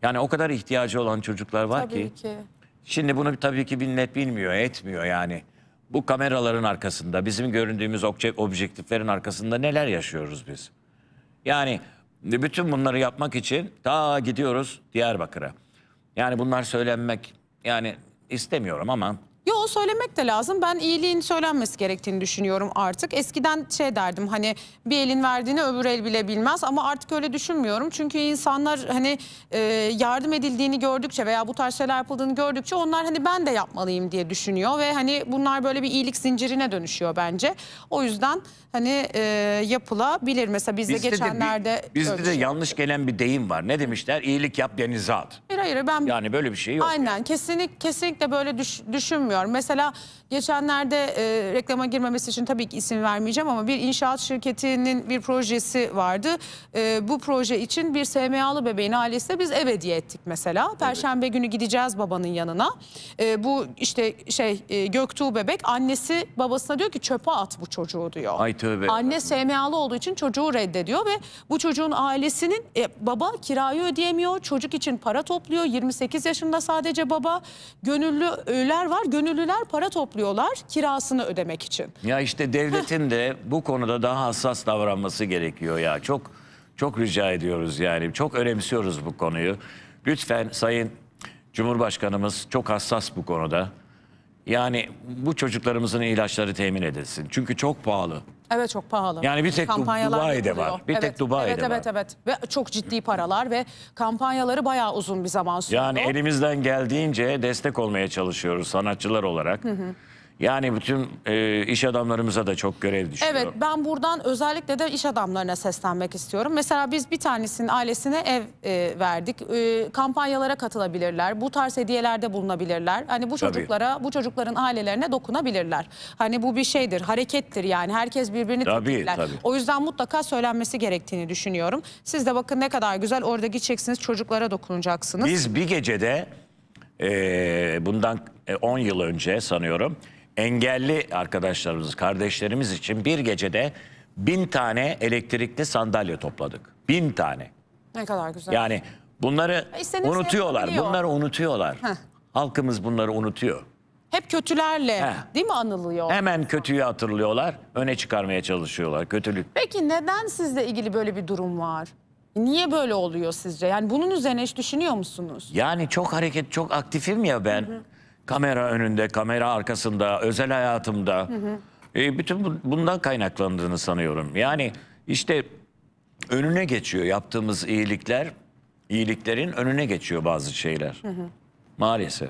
Yani o kadar ihtiyacı olan çocuklar var tabii ki. ki. Şimdi bunu tabii ki millet bilmiyor, etmiyor yani. Bu kameraların arkasında, bizim göründüğümüz objektiflerin arkasında neler yaşıyoruz biz? Yani bütün bunları yapmak için ta gidiyoruz Diyarbakır'a. Yani bunlar söylenmek, yani istemiyorum ama... Yo, söylemek de lazım. Ben iyiliğin söylenmesi gerektiğini düşünüyorum artık. Eskiden şey derdim, hani bir elin verdiğini öbür el bile bilmez, ama artık öyle düşünmüyorum. Çünkü insanlar hani e, yardım edildiğini gördükçe veya bu tarz şeyler yapıldığını gördükçe onlar hani ben de yapmalıyım diye düşünüyor ve hani bunlar böyle bir iyilik zincirine dönüşüyor bence. O yüzden hani e, yapılabilir. Mesela bizde, bizde geçenlerde... De bir, bizde de şey. yanlış gelen bir deyim var. Ne demişler? İyilik yap, denize at. Hayır hayır ben... Yani böyle bir şey yok. Aynen yani. kesinlik, kesinlikle böyle düş, düşünmüyorum. Mesela geçenlerde e, reklama girmemesi için tabii ki isim vermeyeceğim ama bir inşaat şirketinin bir projesi vardı. E, bu proje için bir S M A'lı bebeğin ailesine biz ev hediye ettik mesela. Perşembe evet. günü gideceğiz babanın yanına. E, bu işte şey e, Göktuğ bebek, annesi babasına diyor ki çöpe at bu çocuğu diyor. Ay tövbe. Anne S M A'lı olduğu için çocuğu reddediyor ve bu çocuğun ailesinin e, baba kirayı ödeyemiyor. Çocuk için para topluyor. yirmi sekiz yaşında sadece baba. Gönüllüler var. Gönüllü Gönüllüler para topluyorlar kirasını ödemek için. Ya işte devletin de bu konuda daha hassas davranması gerekiyor ya. Çok çok rica ediyoruz yani. Çok önemsiyoruz bu konuyu. Lütfen Sayın Cumhurbaşkanımız çok hassas bu konuda. Yani bu çocuklarımızın ilaçları temin edilsin. Çünkü çok pahalı. Evet, çok pahalı. Yani bir tek Dubai'de var. Bir tek Dubai'de var. Evet evet evet. Ve çok ciddi paralar ve kampanyaları bayağı uzun bir zaman sürüyor. Yani elimizden geldiğince destek olmaya çalışıyoruz sanatçılar olarak. Hı hı. Yani bütün e, iş adamlarımıza da çok görev düşüyor. Evet, ben buradan özellikle de iş adamlarına seslenmek istiyorum. Mesela biz bir tanesinin ailesine ev e, verdik. E, kampanyalara katılabilirler. Bu tarz hediyelerde bulunabilirler. Hani bu çocuklara, tabii. bu çocukların ailelerine dokunabilirler. Hani bu bir şeydir, harekettir yani. Herkes birbirini tetikler. O yüzden mutlaka söylenmesi gerektiğini düşünüyorum. Siz de bakın ne kadar güzel, orada gideceksiniz, çocuklara dokunacaksınız. Biz bir gecede e, bundan on yıl önce sanıyorum... engelli arkadaşlarımız, kardeşlerimiz için bir gecede bin tane elektrikli sandalye topladık. Bin tane. Ne kadar güzel. Yani bunları e unutuyorlar. Bunları unutuyorlar. Heh. Halkımız bunları unutuyor. Hep kötülerle Heh. değil mi anılıyor? Hemen kötüyü hatırlıyorlar. Öne çıkarmaya çalışıyorlar. Kötülük. Peki neden sizle ilgili böyle bir durum var? Niye böyle oluyor sizce? Yani bunun üzerine hiç düşünüyor musunuz? Yani çok hareket, çok aktifim ya ben. Hı hı. Kamera önünde, kamera arkasında, özel hayatımda. Hı hı. E, bütün bu, bundan kaynaklandığını sanıyorum. Yani işte önüne geçiyor yaptığımız iyilikler, iyiliklerin önüne geçiyor bazı şeyler. Hı hı. Maalesef.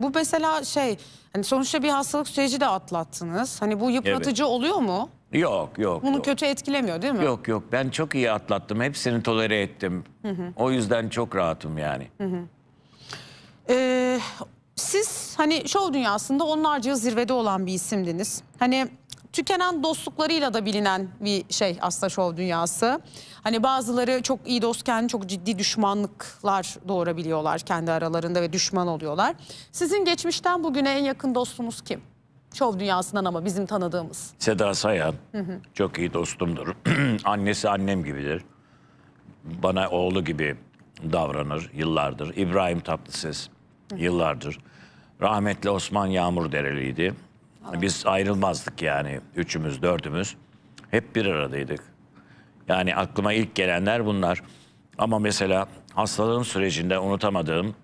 Bu mesela şey, hani sonuçta bir hastalık süreci de atlattınız. Hani bu yıpratıcı evet. oluyor mu? Yok yok. Bunu yok. kötü etkilemiyor değil mi? Yok yok, ben çok iyi atlattım, hepsini tolere ettim. Hı hı. O yüzden çok rahatım yani. Hı hı. Ee, Siz hani şov dünyasında onlarca zirvede olan bir isimdiniz. Hani tükenen dostluklarıyla da bilinen bir şey aslında şov dünyası. Hani bazıları çok iyi dostken çok ciddi düşmanlıklar doğurabiliyorlar kendi aralarında ve düşman oluyorlar. Sizin geçmişten bugüne en yakın dostunuz kim? Şov dünyasından ama bizim tanıdığımız. Seda Sayan. Hı hı. Çok iyi dostumdur. Annesi annem gibidir. Bana oğlu gibi davranır yıllardır. İbrahim Tatlıses. Yıllardır. Rahmetli Osman Yağmur dereliydi. Aa. Biz ayrılmazdık yani. Üçümüz, dördümüz. Hep bir aradaydık. Yani aklıma ilk gelenler bunlar. Ama mesela hastalığım sürecinde unutamadığım,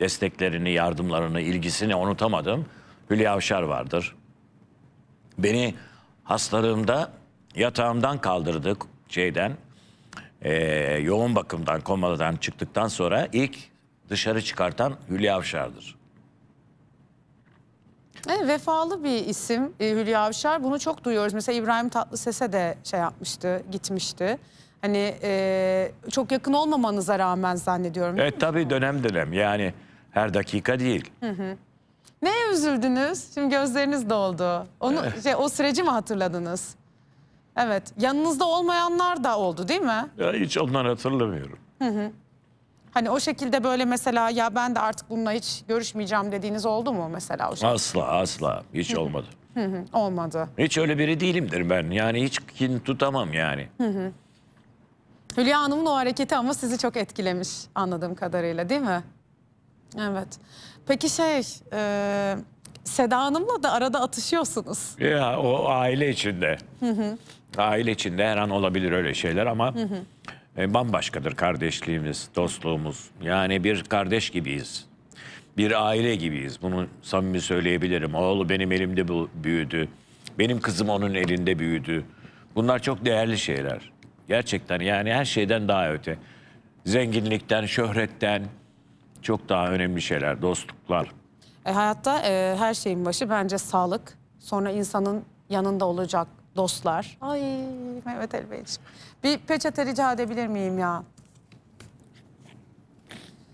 desteklerini, yardımlarını, ilgisini unutamadım. Hülya Avşar vardır. Beni hastalığımda yatağımdan kaldırdık şeyden. e, yoğun bakımdan, komadan çıktıktan sonra ilk dışarı çıkartan Hülya Avşar'dır. Evet, vefalı bir isim Hülya Avşar. Bunu çok duyuyoruz. Mesela İbrahim Tatlıses'e de şey yapmıştı, gitmişti. Hani e, çok yakın olmamanıza rağmen zannediyorum. Evet tabii, dönem dönem yani, her dakika değil. Hı hı. Neye üzüldünüz? Şimdi gözleriniz doldu. Onu, şey, o süreci mi hatırladınız? Evet, yanınızda olmayanlar da oldu değil mi? Ya hiç onları hatırlamıyorum. Hı hı. Hani o şekilde böyle mesela, ya ben de artık bununla hiç görüşmeyeceğim dediğiniz oldu mu mesela? O şekilde? Asla asla hiç Hı-hı. olmadı. Hı-hı. Olmadı. Hiç öyle biri değilimdir ben yani, hiç kin tutamam yani. Hı-hı. Hülya Hanım'ın o hareketi ama sizi çok etkilemiş anladığım kadarıyla değil mi? Evet. Peki şey, e, Seda Hanım'la da arada atışıyorsunuz. Ya o aile içinde. Hı-hı. Aile içinde her an olabilir öyle şeyler ama... Hı-hı. Bambaşkadır kardeşliğimiz, dostluğumuz. Yani bir kardeş gibiyiz. Bir aile gibiyiz. Bunu samimi söyleyebilirim. Oğlu benim elimde büyüdü. Benim kızım onun elinde büyüdü. Bunlar çok değerli şeyler. Gerçekten yani, her şeyden daha öte. Zenginlikten, şöhretten çok daha önemli şeyler, dostluklar. E, hayatta e, her şeyin başı bence sağlık. Sonra insanın yanında olacak dostlar. Ay Mehmet Ali Beyciğim. Bir peçete rica edebilir miyim ya?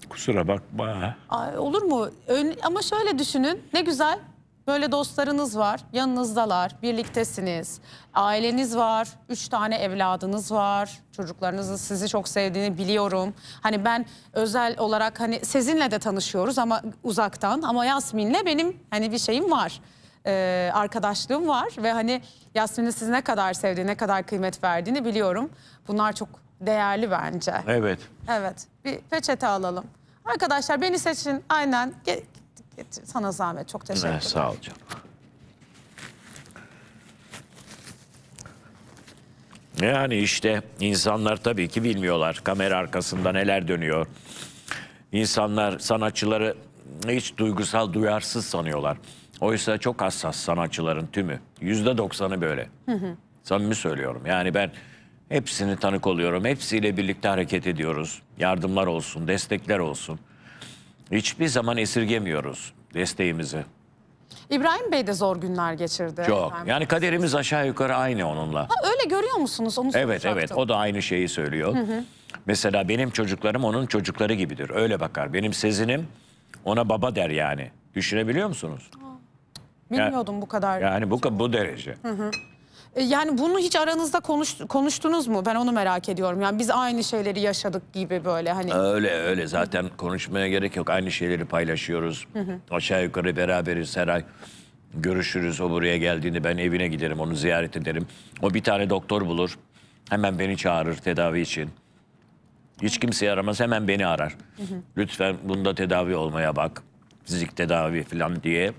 Kusura bakma. Ay, olur mu? Ön, ama şöyle düşünün. Ne güzel. Böyle dostlarınız var. Yanınızdalar. Birliktesiniz. Aileniz var. Üç tane evladınız var. Çocuklarınızın sizi çok sevdiğini biliyorum. Hani ben özel olarak hani sizinle de tanışıyoruz ama uzaktan. Ama Yasmin'le benim hani bir şeyim var. Ee, arkadaşlığım var ve hani Yasmin'in sizi ne kadar sevdiğini, ne kadar kıymet verdiğini biliyorum. Bunlar çok değerli bence. Evet. Evet. Bir peçete alalım. Arkadaşlar beni seçin. Aynen. Ge getir. Sana zahmet. Çok teşekkür ederim. Sağ ol canım. Yani işte insanlar tabii ki bilmiyorlar kamera arkasında neler dönüyor. İnsanlar sanatçıları hiç duygusal, duyarsız sanıyorlar. Oysa çok hassas sanatçıların tümü. Yüzde doksanı böyle. Hı hı. Samimi söylüyorum. Yani ben hepsini tanık oluyorum. Hepsiyle birlikte hareket ediyoruz. Yardımlar olsun, destekler olsun. Hiçbir zaman esirgemiyoruz desteğimizi. İbrahim Bey de zor günler geçirdi. Çok. İbrahim yani kaderimiz aşağı yukarı aynı onunla. Ha, öyle görüyor musunuz? Onu evet evet, o da aynı şeyi söylüyor. Hı hı. Mesela benim çocuklarım onun çocukları gibidir. Öyle bakar. Benim Sezin'im ona baba der yani. Düşünebiliyor musunuz? Bilmiyordum ya, bu kadar. Yani bu, bu derece. Hı hı. Yani bunu hiç aranızda konuş, konuştunuz mu? Ben onu merak ediyorum. Yani biz aynı şeyleri yaşadık gibi böyle hani. Öyle öyle zaten, konuşmaya gerek yok. Aynı şeyleri paylaşıyoruz. Hı hı. Aşağı yukarı beraberiz her ay. Görüşürüz, o buraya geldiğinde ben evine giderim, onu ziyaret ederim. O bir tane doktor bulur. Hemen beni çağırır tedavi için. Hiç kimseyi aramaz, hemen beni arar. Hı hı. Lütfen bunda tedavi olmaya bak. Fizik tedavi falan diye.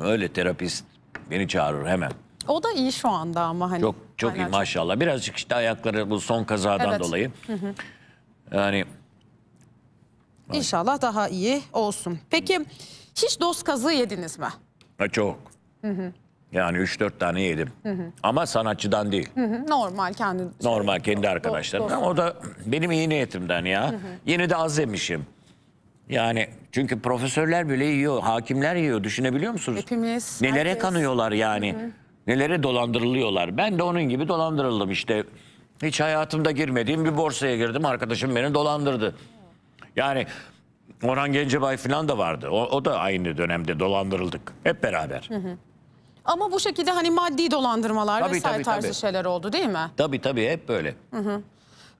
Öyle terapist beni çağırır hemen. O da iyi şu anda ama hani. Çok çok aynen, iyi maşallah. Birazcık işte ayakları bu son kazadan evet. dolayı. Hı hı. Yani. İnşallah daha iyi olsun. Peki hiç dost kazığı yediniz mi? Ha, çok. Hı hı. Yani üç dört tane yedim. Hı hı. Ama sanatçıdan değil. Hı hı. Normal kendi. Normal kendi arkadaşlarımdan. O da benim iyi niyetimden ya. Hı hı. Yine de az yemişim. Yani çünkü profesörler bile yiyor, hakimler yiyor. Düşünebiliyor musunuz? Hepimiz. Nelere herkes. kanıyorlar yani. Hı-hı. Nelere dolandırılıyorlar. Ben de onun gibi dolandırıldım işte. Hiç hayatımda girmediğim bir borsaya girdim. Arkadaşım beni dolandırdı. Yani Orhan Gencebay falan da vardı. O, o da aynı dönemde dolandırıldık. Hep beraber. Hı-hı. Ama bu şekilde hani maddi dolandırmalar tabii, vesaire tabii, tarzı tabii. şeyler oldu değil mi? Tabii tabii, hep böyle. Hı-hı.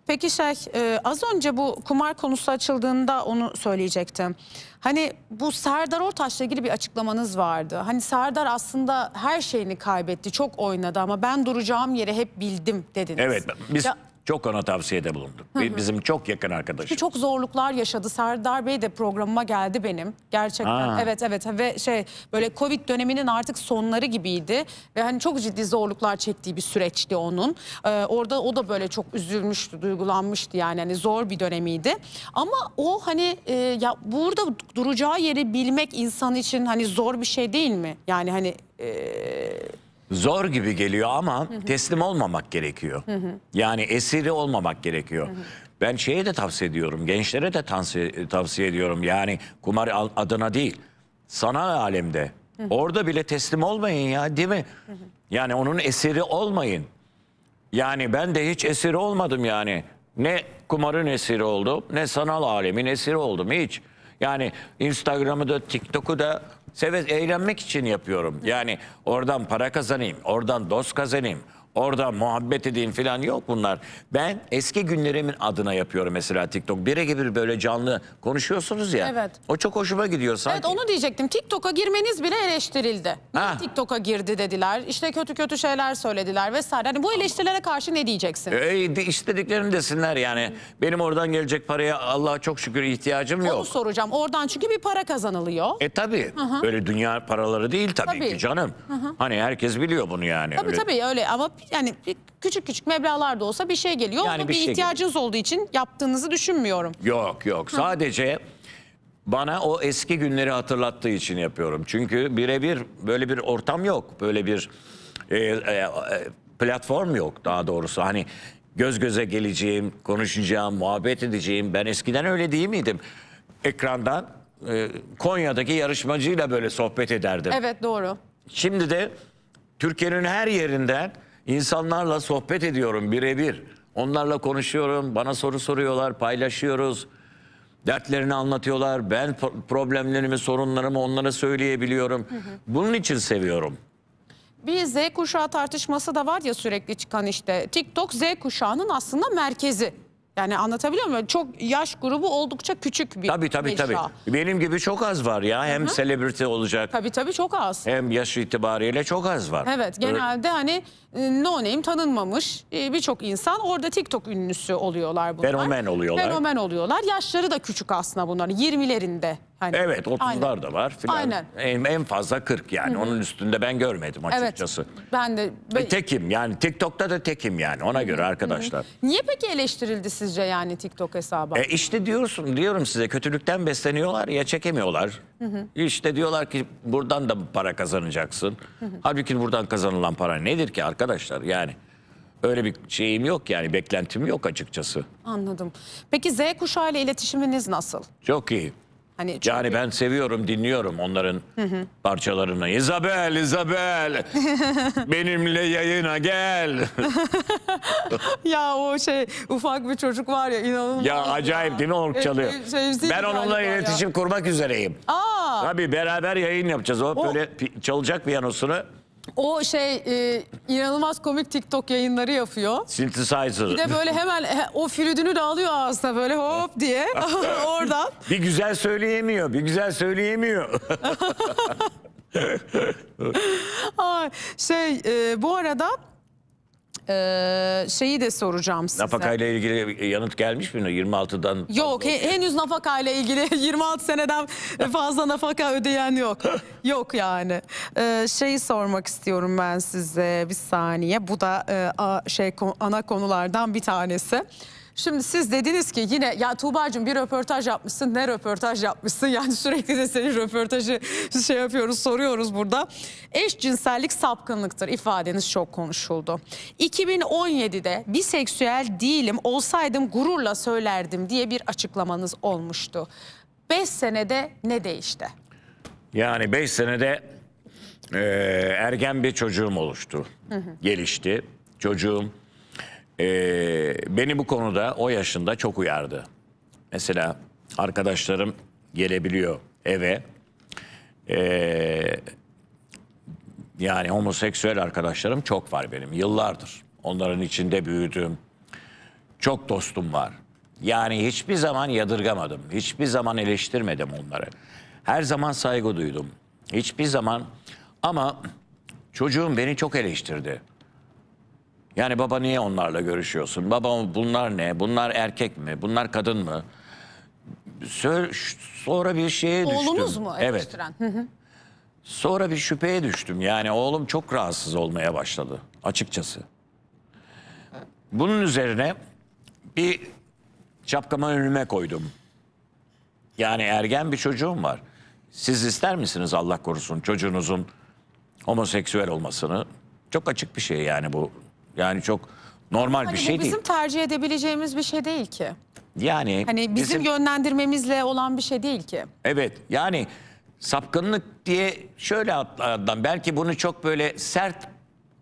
Peki şey, e, az önce bu kumar konusu açıldığında onu söyleyecektim. Hani bu Serdar Ortaş'la ilgili bir açıklamanız vardı. Hani Serdar aslında her şeyini kaybetti, çok oynadı ama ben duracağım yeri hep bildim dediniz. Evet, biz ya, çok ona tavsiyede bulunduk. Hı hı. Bizim çok yakın arkadaşım. Çok zorluklar yaşadı. Serdar Bey de programıma geldi benim. Gerçekten. Aa. Evet evet ve şey böyle Covid döneminin artık sonları gibiydi. Ve hani çok ciddi zorluklar çektiği bir süreçti onun. Ee, orada o da böyle çok üzülmüştü, duygulanmıştı yani. Hani zor bir dönemiydi. Ama o hani e, ya burada duracağı yeri bilmek insan için hani zor bir şey değil mi? Yani hani... E... zor gibi geliyor ama teslim olmamak gerekiyor. Yani esiri olmamak gerekiyor. Ben şeye de tavsiye ediyorum, gençlere de tavsiye, tavsiye ediyorum. Yani kumar adına değil, sanat alemde. Orada bile teslim olmayın ya, değil mi? Yani onun esiri olmayın. Yani ben de hiç esiri olmadım yani. Ne kumarın esiri oldum, ne sanal alemin esiri oldum, hiç. Yani Instagram'ı da TikTok'u da seve, eğlenmek için yapıyorum. Yani oradan para kazanayım, oradan dost kazanayım, oradan muhabbet edeyim falan, yok bunlar. Ben eski günlerimin adına yapıyorum mesela TikTok. Birebir böyle canlı konuşuyorsunuz ya. Evet. O çok hoşuma gidiyor sanki. Evet, onu diyecektim. TikTok'a girmeniz bile eleştirildi. Niye TikTok'a girdi dediler. İşte kötü kötü şeyler söylediler vesaire. Hani bu eleştirilere karşı ne diyeceksin? E, istediklerini desinler yani. Hı. Benim oradan gelecek paraya Allah'a çok şükür ihtiyacım onu yok. Onu soracağım. Oradan çünkü bir para kazanılıyor. E tabii. Hı-hı. Öyle dünya paraları değil tabii, tabii. ki canım. Hı-hı. Hani herkes biliyor bunu yani. Tabii öyle. Tabii öyle ama... Yani küçük küçük meblağlar da olsa bir şey geliyor. Yani Ona bir, bir şey ihtiyacınız geliyor. Olduğu için yaptığınızı düşünmüyorum. Yok yok. Hı. Sadece bana o eski günleri hatırlattığı için yapıyorum. Çünkü birebir böyle bir ortam yok. Böyle bir e, e, platform yok daha doğrusu. Hani göz göze geleceğim, konuşacağım, muhabbet edeceğim. Ben eskiden öyle değil miydim? Ekrandan e, Konya'daki yarışmacıyla böyle sohbet ederdim. Evet, doğru. Şimdi de Türkiye'nin her yerinden... İnsanlarla sohbet ediyorum birebir. Onlarla konuşuyorum, bana soru soruyorlar, paylaşıyoruz. Dertlerini anlatıyorlar, ben problemlerimi, sorunlarımı onlara söyleyebiliyorum. Hı hı. Bunun için seviyorum. Bir Z kuşağı tartışması da var ya, sürekli çıkan işte. TikTok Z kuşağının aslında merkezi. Yani anlatabiliyor muyum? Çok yaş grubu oldukça küçük bir tabii, tabii, tabii. Benim gibi çok az var ya. Hem Hı-hı. selebriti olacak. Tabii tabii çok az. Hem yaş itibariyle çok az var. Evet, genelde Ö hani no name, tanınmamış birçok insan orada TikTok ünlüsü oluyorlar bunlar. Fenomen oluyorlar. Fenomen oluyorlar. Yaşları da küçük aslında bunların. yirmilerinde. Hani. Evet, otuzlar da var filan. Aynen. En fazla kırk yani. Hı-hı. Onun üstünde ben görmedim açıkçası. Evet, ben de. E, tekim yani, TikTok'ta da tekim yani, ona Hı-hı. göre arkadaşlar. Hı-hı. Niye peki eleştirildi sizce yani TikTok hesabı? E işte diyorsun, diyorum size, kötülükten besleniyorlar ya, çekemiyorlar. Hı-hı. İşte diyorlar ki buradan da para kazanacaksın. Hı-hı. Halbuki buradan kazanılan para nedir ki arkadaşlar yani? Öyle bir şeyim yok yani, beklentim yok açıkçası. Anladım. Peki Z kuşağı ile iletişiminiz nasıl? Çok iyi. Hani çünkü... Yani ben seviyorum, dinliyorum onların hı hı. parçalarını. İzabel, İzabel, benimle yayına gel. Ya o şey, ufak bir çocuk var ya, inanılmaz. Ya acayip ya. Değil mi, ork çalıyor. E, şey, ben onunla iletişim ya. Kurmak üzereyim. Aa. Tabii beraber yayın yapacağız. O, o. böyle çalacak piyanosunu. O şey e, inanılmaz komik TikTok yayınları yapıyor. Synthesizer. Bir de böyle hemen he, o flütünü de alıyor ağzına böyle hop diye oradan. Bir güzel söyleyemiyor, bir güzel söyleyemiyor. Aa, şey e, bu arada e, şeyi de soracağım size. Nafakayla ilgili yanıt gelmiş mi? yirmi altıdan Yok, he, henüz nafakayla ilgili yirmi altı seneden fazla nafaka ödeyen yok. Yok yani. Ee, şeyi sormak istiyorum ben size, bir saniye. Bu da e, a, şey ana konulardan bir tanesi. Şimdi siz dediniz ki yine ya Tuğba'cığım bir röportaj yapmışsın, ne röportaj yapmışsın? Yani sürekli de senin röportajı şey yapıyoruz, soruyoruz burada. Eşcinsellik sapkınlıktır ifadeniz çok konuşuldu. iki bin on yedide biseksüel değilim, olsaydım gururla söylerdim diye bir açıklamanız olmuştu. beş senede ne değişti? Yani beş senede e, ergen bir çocuğum oluştu, hı hı. gelişti. Çocuğum e, beni bu konuda o yaşında çok uyardı. Mesela arkadaşlarım gelebiliyor eve. E, yani homoseksüel arkadaşlarım çok var benim, yıllardır. Onların içinde büyüdüm. Çok dostum var. Yani hiçbir zaman yadırgamadım, hiçbir zaman eleştirmedim onları. Her zaman saygı duydum. Hiçbir zaman. Ama çocuğum beni çok eleştirdi. Yani baba niye onlarla görüşüyorsun? Baba bunlar ne? Bunlar erkek mi? Bunlar kadın mı? Sonra bir şeye düştüm. Oğlunuz mu eleştiren? Evet. Sonra bir şüpheye düştüm. Yani oğlum çok rahatsız olmaya başladı açıkçası. Bunun üzerine bir şapkamı önüme koydum. Yani ergen bir çocuğum var. Siz ister misiniz Allah korusun çocuğunuzun homoseksüel olmasını? Çok açık bir şey yani bu. Yani çok normal hani bir şey değil. Bu bizim tercih edebileceğimiz bir şey değil ki. Yani hani bizim, bizim yönlendirmemizle olan bir şey değil ki. Evet yani sapkınlık diye şöyle adlandırdım. Belki bunu çok böyle sert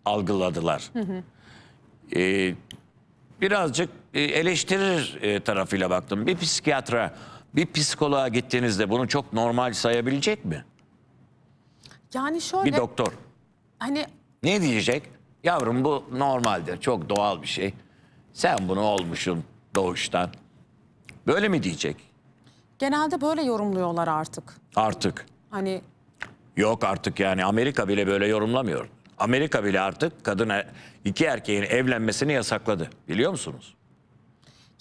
algıladılar. Hı hı. Ee, birazcık eleştirir tarafıyla baktım. Bir psikiyatra, bir psikoloğa gittiğinizde bunu çok normal sayabilecek mi? Yani şöyle. Bir doktor. Hani. Ne diyecek? Yavrum bu normaldir. Çok doğal bir şey. Sen bunu olmuşsun doğuştan. Böyle mi diyecek? Genelde böyle yorumluyorlar artık. Artık. Hani. Yok artık yani Amerika bile böyle yorumlamıyor. Amerika bile artık kadın iki erkeğin evlenmesini yasakladı. Biliyor musunuz?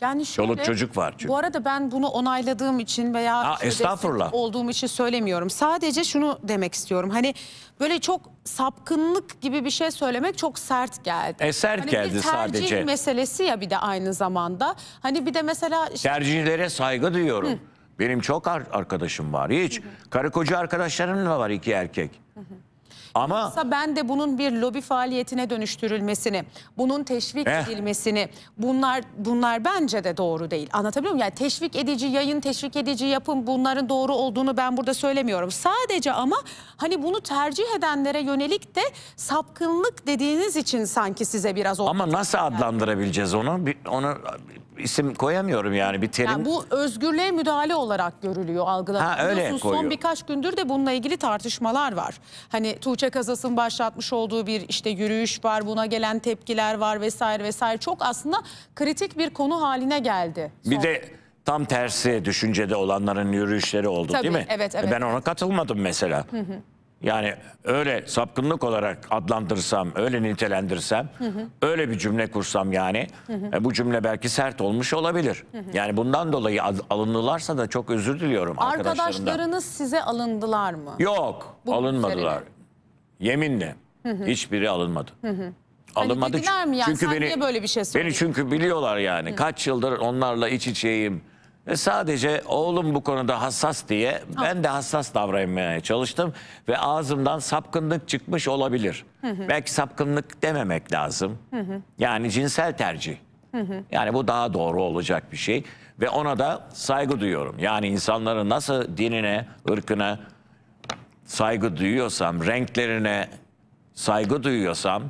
Yani şöyle, çoluk çocuk var çünkü. Bu arada ben bunu onayladığım için veya Aa, estağfurullah olduğum için söylemiyorum. Sadece şunu demek istiyorum. Hani böyle çok sapkınlık gibi bir şey söylemek çok sert geldi. E, sert hani geldi sadece. Tercih meselesi ya bir de aynı zamanda. Hani bir de mesela... Işte... Tercihlere saygı duyuyorum. Hı. Benim çok arkadaşım var. Hiç. Hı hı. Karı koca arkadaşlarım da var iki erkek. Hı hı. Ama yoksa ben de bunun bir lobi faaliyetine dönüştürülmesini, bunun teşvik eh. edilmesini, bunlar bunlar bence de doğru değil. Anlatabiliyor muyum? Yani teşvik edici yayın, teşvik edici yapım bunların doğru olduğunu ben burada söylemiyorum. Sadece ama hani bunu tercih edenlere yönelik de sapkınlık dediğiniz için sanki size biraz... Ama nasıl yani adlandırabileceğiz onu? Bir, onu isim koyamıyorum yani bir terim. Yani bu özgürlüğe müdahale olarak görülüyor, algılanıyor. Son birkaç gündür de bununla ilgili tartışmalar var. Hani Tuğçe Kazas'ın başlatmış olduğu bir işte yürüyüş var, buna gelen tepkiler var vesaire vesaire. Çok aslında kritik bir konu haline geldi. Son. Bir de tam tersi düşüncede olanların yürüyüşleri oldu. Tabii, değil mi? Evet, evet. Ben ona katılmadım mesela. Hı hı. Yani öyle sapkınlık olarak adlandırsam, öyle nitelendirsem, hı hı. öyle bir cümle kursam yani hı hı. bu cümle belki sert olmuş olabilir. Hı hı. Yani bundan dolayı alındılarsa da çok özür diliyorum arkadaşlarımdan. Arkadaşlarınız size alındılar mı? Yok, bunun alınmadılar. Üzerine. Yeminle hı hı. hiçbiri alınmadı. Hı hı. Alınmadı hani mi yani? Çünkü sen beni niye böyle bir şey beni çünkü biliyorlar yani. Hı. Kaç yıldır onlarla iç içeyim. Ve sadece oğlum bu konuda hassas diye ha. ben de hassas davranmaya çalıştım ve ağzımdan sapkınlık çıkmış olabilir. Hı hı. Belki sapkınlık dememek lazım. Hı hı. Yani cinsel tercih. Hı hı. Yani bu daha doğru olacak bir şey ve ona da saygı duyuyorum. Yani insanların nasıl dinine, ırkına saygı duyuyorsam, renklerine saygı duyuyorsam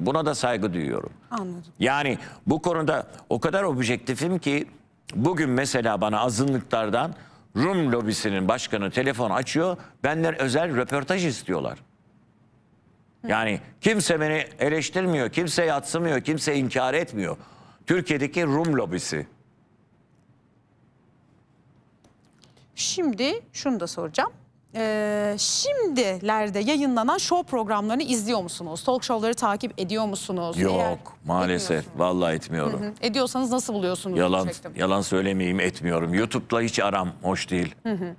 buna da saygı duyuyorum. Anladım. Yani bu konuda o kadar objektifim ki bugün mesela bana azınlıklardan Rum lobisinin başkanı telefon açıyor. Benden özel röportaj istiyorlar. Hı. Yani kimse beni eleştirmiyor, kimse yadsımıyor, kimse inkar etmiyor. Türkiye'deki Rum lobisi. Şimdi şunu da soracağım. Ee, şimdilerde yayınlanan show programlarını izliyor musunuz? Talk show'ları takip ediyor musunuz? Yok eğer maalesef vallahi etmiyorum. Hı hı. Ediyorsanız nasıl buluyorsunuz? Yalan, yalan söylemeyeyim etmiyorum. YouTube'la hiç aram hoş değil. Hı hı.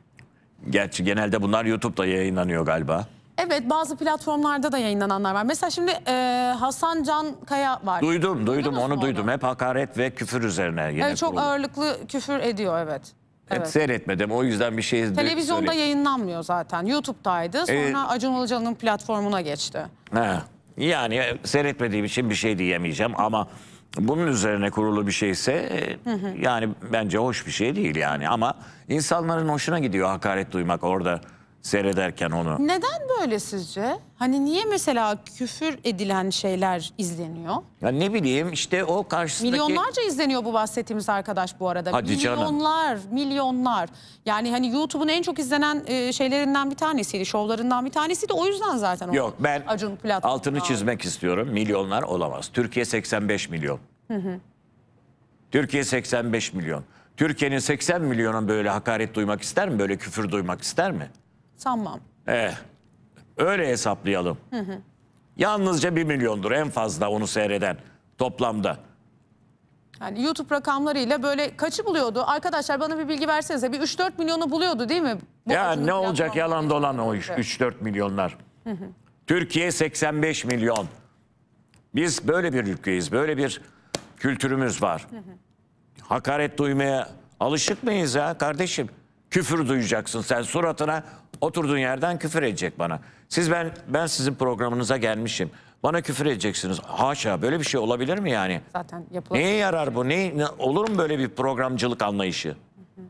Gerçi genelde bunlar YouTube'da yayınlanıyor galiba. Evet bazı platformlarda da yayınlananlar var. Mesela şimdi e, Hasan Can Kaya var. Duydum duydum onu, onu duydum. Hep hakaret ve küfür üzerine. Yine evet, çok kuruldu. Ağırlıklı küfür ediyor evet. Evet. Hep seyretmedim o yüzden bir şey izledim. Televizyonda söyleyeyim. Yayınlanmıyor zaten. YouTube'daydı sonra ee, Acun Ilıcalı'nın platformuna geçti. He. Yani seyretmediğim için bir şey diyemeyeceğim ama bunun üzerine kurulu bir şeyse hı hı. yani bence hoş bir şey değil yani. Ama insanların hoşuna gidiyor hakaret duymak orada seyrederken onu. Neden böyle sizce? Hani niye mesela küfür edilen şeyler izleniyor? Ya ne bileyim işte o karşısındaki... Milyonlarca izleniyor bu bahsettiğimiz arkadaş bu arada. Hadi milyonlar, canım. Milyonlar. Yani hani YouTube'un en çok izlenen şeylerinden bir tanesiydi, şovlarından bir tanesiydi. O yüzden zaten... Yok ben Acun altını çizmek istiyorum. Milyonlar olamaz. Türkiye seksen beş milyon. Hı hı. Türkiye seksen beş milyon. Türkiye'nin seksen milyonun böyle hakaret duymak ister mi? Böyle küfür duymak ister mi? Sanmam. Eh, öyle hesaplayalım. Hı hı. Yalnızca bir milyondur en fazla onu seyreden toplamda. Yani YouTube rakamlarıyla böyle kaçı buluyordu? Arkadaşlar bana bir bilgi versenize. Bir üç dört milyonu buluyordu değil mi? Bu ya ne olacak yalan dolan o üç dört milyonlar. Hı hı. Türkiye seksen beş milyon. Biz böyle bir ülkeyiz. Böyle bir kültürümüz var. Hı hı. Hakaret duymaya alışık mıyız ya kardeşim? Küfür duyacaksın sen suratına oturduğun yerden küfür edecek bana. Siz ben ben sizin programınıza gelmişim. bana küfür edeceksiniz. Haşa, böyle bir şey olabilir mi yani? Zaten neye yarar bu? Ne, ne, olur mu böyle bir programcılık anlayışı? Hı hı.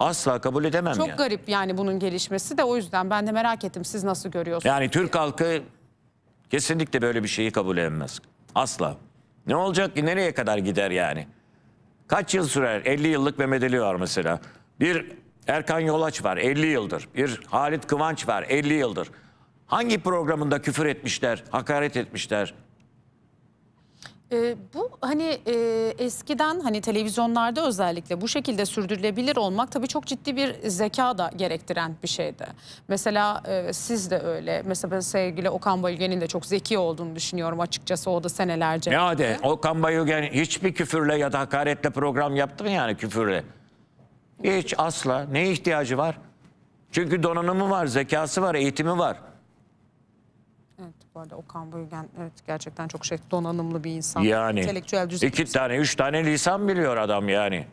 Asla kabul edemem. Çok yani. Garip yani bunun gelişmesi de, o yüzden ben de merak ettim siz nasıl görüyorsunuz? Yani Türk halkı kesinlikle böyle bir şeyi kabul edemez. Asla. Ne olacak ki, nereye kadar gider yani? Kaç yıl sürer? elli yıllık Mehmet Ali var mesela. Bir Erkan Yolaç var elli yıldır. Bir Halit Kıvanç var elli yıldır. Hangi programında küfür etmişler, hakaret etmişler? Ee, bu hani e, eskiden hani televizyonlarda özellikle bu şekilde sürdürülebilir olmak tabii çok ciddi bir zeka da gerektiren bir şeydi. Mesela e, siz de öyle. Mesela sevgili Okan Bayülgen'in de çok zeki olduğunu düşünüyorum açıkçası, o da senelerce. Ne hadi Okan Bayülgen hiçbir küfürle ya da hakaretle program yaptı mı yani, küfürle? Hiç, asla. Ne ihtiyacı var? Çünkü donanımı var, zekası var, eğitimi var. Evet, bu arada Okan Bayülgen evet, gerçekten çok şey, donanımlı bir insan. Yani entelektüel düzey. İki tane, üç tane lisan biliyor adam yani.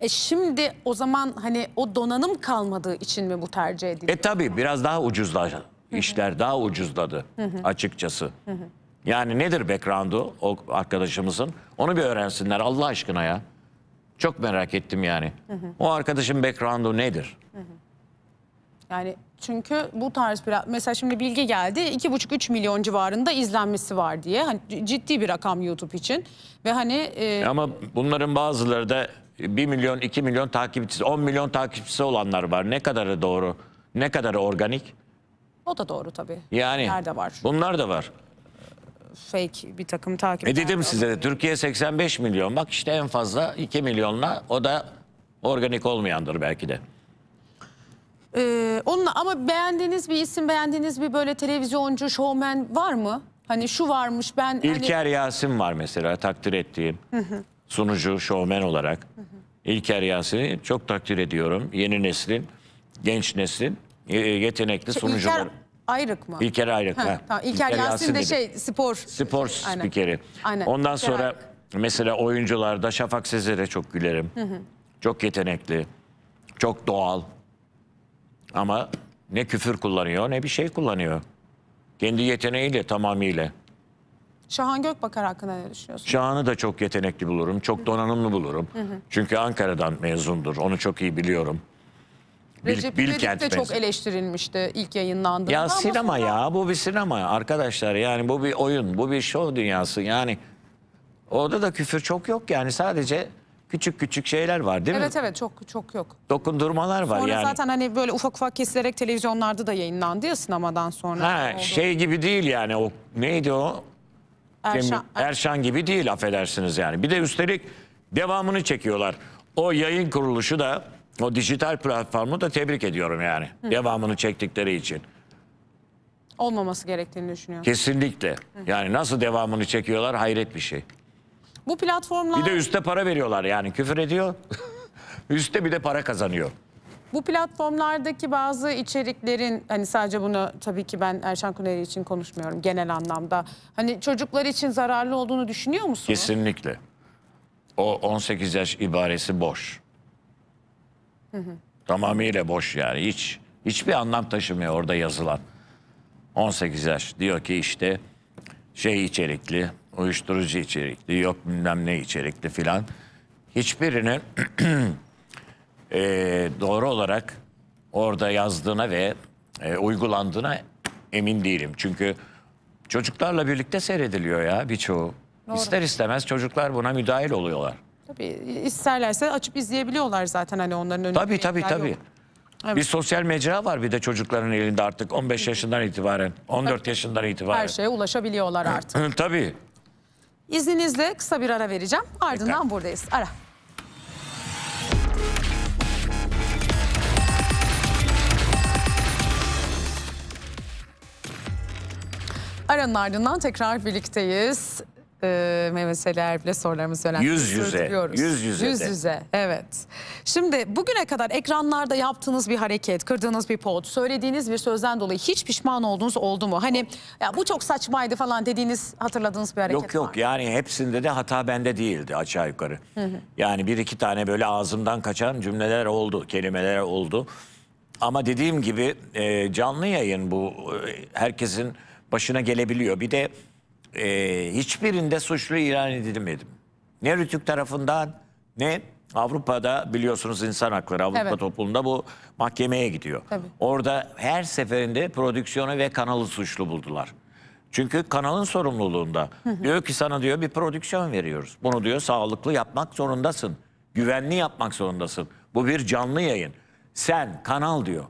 E şimdi o zaman hani o donanım kalmadığı için mi bu tercih edildi? E tabii biraz daha ucuzladı. İşler daha ucuzladı açıkçası. Yani nedir background'u o arkadaşımızın? Onu bir öğrensinler Allah aşkına ya. Çok merak ettim yani. Hı hı. O arkadaşın background'u nedir? Hı hı. Yani çünkü bu tarz bir... Mesela şimdi bilgi geldi. iki buçuk üç milyon civarında izlenmesi var diye. Hani ciddi bir rakam YouTube için. Ve hani... E... Ama bunların bazıları da bir milyon, iki milyon takipçisi, on milyon takipçisi olanlar var. Ne kadarı doğru, ne kadarı organik? O da doğru tabii. Yani nerede var? Bunlar da var. Fake bir takım takip. E dedim size de, Türkiye seksen beş milyon. Bak işte en fazla iki milyonla, o da organik olmayandır belki de. Ee, onunla, ama beğendiğiniz bir isim, beğendiğiniz bir böyle televizyoncu, şovmen var mı? Hani şu varmış ben... İlker hani... Yasin var mesela, takdir ettiğim sunucu, şovmen olarak. İlker Yasin'i çok takdir ediyorum. Yeni neslin, genç neslin yetenekli sunucular. İlker... Ayrık mı? İlker Ayrık. Ha, tamam. İlker, İlker Yasin de şey, spor. Spor şey, spikeri. Aynen. Ondan İlker sonra Ayrık. Mesela oyuncularda Şafak Sezer'e çok gülerim. Hı hı. Çok yetenekli, çok doğal. Ama ne küfür kullanıyor ne bir şey kullanıyor. Kendi yeteneğiyle, tamamıyla. Şahan Gökbakar hakkında ne düşünüyorsun? Şahan'ı da çok yetenekli bulurum, çok donanımlı bulurum. Hı hı. Çünkü Ankara'dan mezundur, onu çok iyi biliyorum. Recep Ivedik de çok eleştirilmişti ilk yayınlandığında. Ya sinema ya, bu bir sinema arkadaşlar, yani bu bir oyun, bu bir şov dünyası yani. Orada da küfür çok yok yani, sadece küçük küçük şeyler var değil mi? Evet evet, çok çok yok. Dokundurmalar var yani. Sonra zaten hani böyle ufak ufak kesilerek televizyonlarda da yayınlandı ya sinemadan sonra. Ha, şey gibi değil yani, o neydi o? Erşan, Erşan gibi değil, affedersiniz yani. Bir de üstelik devamını çekiyorlar. O yayın kuruluşu da, o dijital platformu da tebrik ediyorum yani. Hı. Devamını çektikleri için. Olmaması gerektiğini düşünüyorum. Kesinlikle. Hı. Yani nasıl devamını çekiyorlar, hayret bir şey. Bu platformlar... Bir de üste para veriyorlar yani, küfür ediyor. Üste bir de para kazanıyor. Bu platformlardaki bazı içeriklerin, hani sadece bunu tabii ki ben Erşan Kuneri için konuşmuyorum genel anlamda. Hani çocuklar için zararlı olduğunu düşünüyor musunuz? Kesinlikle. O on sekiz yaş ibaresi boş. Hı hı. Tamamıyla boş yani, hiç hiçbir anlam taşımıyor orada yazılan. On sekiz yaş diyor ki işte şey içerikli, uyuşturucu içerikli, yok bilmem ne içerikli filan, hiçbirini e, doğru olarak orada yazdığına ve e, uygulandığına emin değilim. Çünkü çocuklarla birlikte seyrediliyor ya birçoğu. Doğru. İster istemez çocuklar buna müdahil oluyorlar. Tabii isterlerse açıp izleyebiliyorlar zaten, hani onların önünde. Tabii tabii tabii. Evet. Bir sosyal mecra var bir de çocukların elinde artık, on beş yaşından itibaren, on dört yaşından itibaren. Her şeye ulaşabiliyorlar artık. Tabii. İzninizle kısa bir ara vereceğim. Ardından Pekala. buradayız. Ara. Aranın ardından tekrar birlikteyiz. Ee, Mehmet Ali Erbil'e sorularımızı yöneltmeyi sürdürüyoruz. Yüz yüze. Yüz yüze. Evet. Şimdi bugüne kadar ekranlarda yaptığınız bir hareket, kırdığınız bir pot, söylediğiniz bir sözden dolayı hiç pişman olduğunuz oldu mu? Hani ya bu çok saçmaydı falan dediğiniz, hatırladığınız bir hareket var. Yok yok var. Yani hepsinde de hata bende değildi aşağı yukarı. Hı hı. Yani bir iki tane böyle ağzımdan kaçan cümleler oldu, kelimeler oldu. Ama dediğim gibi e, canlı yayın bu. Herkesin başına gelebiliyor. Bir de e, hiçbirinde suçlu ilan edilmedim. Ne RTÜK tarafından ne Avrupa'da, biliyorsunuz insan hakları Avrupa evet. toplumunda bu mahkemeye gidiyor. Tabii. Orada her seferinde prodüksiyonu ve kanalı suçlu buldular. Çünkü kanalın sorumluluğunda. Hı hı. Diyor ki sana diyor bir prodüksiyon veriyoruz. Bunu diyor sağlıklı yapmak zorundasın. Güvenli yapmak zorundasın. Bu bir canlı yayın. Sen kanal diyor.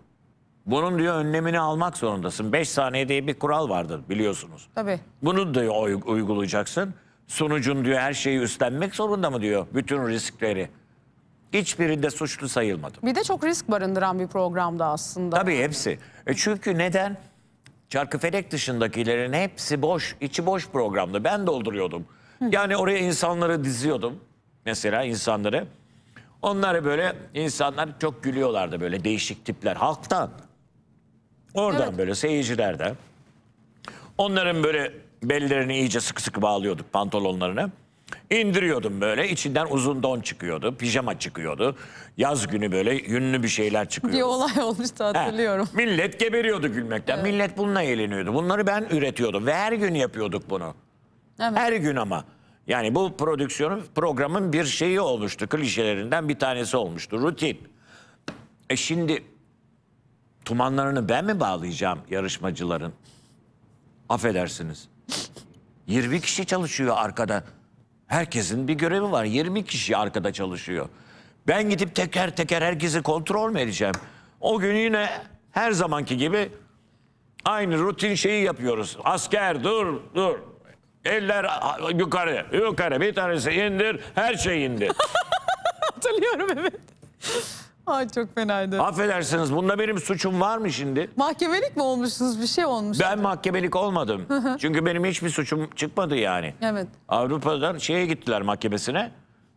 Bunun diyor önlemini almak zorundasın. beş saniye diye bir kural vardır biliyorsunuz. Tabii. Bunu diyor uygulayacaksın. Sunucun diyor her şeyi üstlenmek zorunda mı diyor bütün riskleri. Hiçbirinde suçlu sayılmadım. Bir de çok risk barındıran bir programda aslında. Tabii hepsi. E çünkü neden? Çarkıfelek dışındakilerin hepsi boş, içi boş programdı. Ben dolduruyordum. Yani oraya insanları diziyordum. Mesela insanları. Onları böyle insanlar çok gülüyorlardı böyle değişik tipler. Halktan. Oradan evet. böyle seyircilerden. Onların böyle bellerini iyice sık sık bağlıyorduk pantolonlarını. İndiriyordum böyle, içinden uzun don çıkıyordu, pijama çıkıyordu. Yaz günü böyle yünlü bir şeyler çıkıyordu. Bir olay olmuştu hatırlıyorum. He, millet geberiyordu gülmekten. Evet. Millet bununla eğleniyordu. Bunları ben üretiyordum ve her gün yapıyorduk bunu. Evet. Her gün ama. Yani bu prodüksiyonun, programın bir şeyi olmuştu. Klişelerinden bir tanesi olmuştu. Rutin. E şimdi tumanlarını ben mi bağlayacağım yarışmacıların? Affedersiniz. yirmi kişi çalışıyor arkada. Herkesin bir görevi var. yirmi kişi arkada çalışıyor. Ben gidip teker teker herkesi kontrol mü edeceğim? O gün yine her zamanki gibi aynı rutin şeyi yapıyoruz. Asker dur dur. Eller yukarı yukarı. Bir tanesi indir. Her şey indir. Hatırlıyorum evet. Ay çok fenaydı. Affedersiniz bunda benim suçum var mı şimdi? Mahkemelik mi olmuşsunuz? Bir şey olmuş. Ben mahkemelik olmadım. Çünkü benim hiçbir suçum çıkmadı yani. Evet. Avrupa'dan şeye gittiler mahkemesine.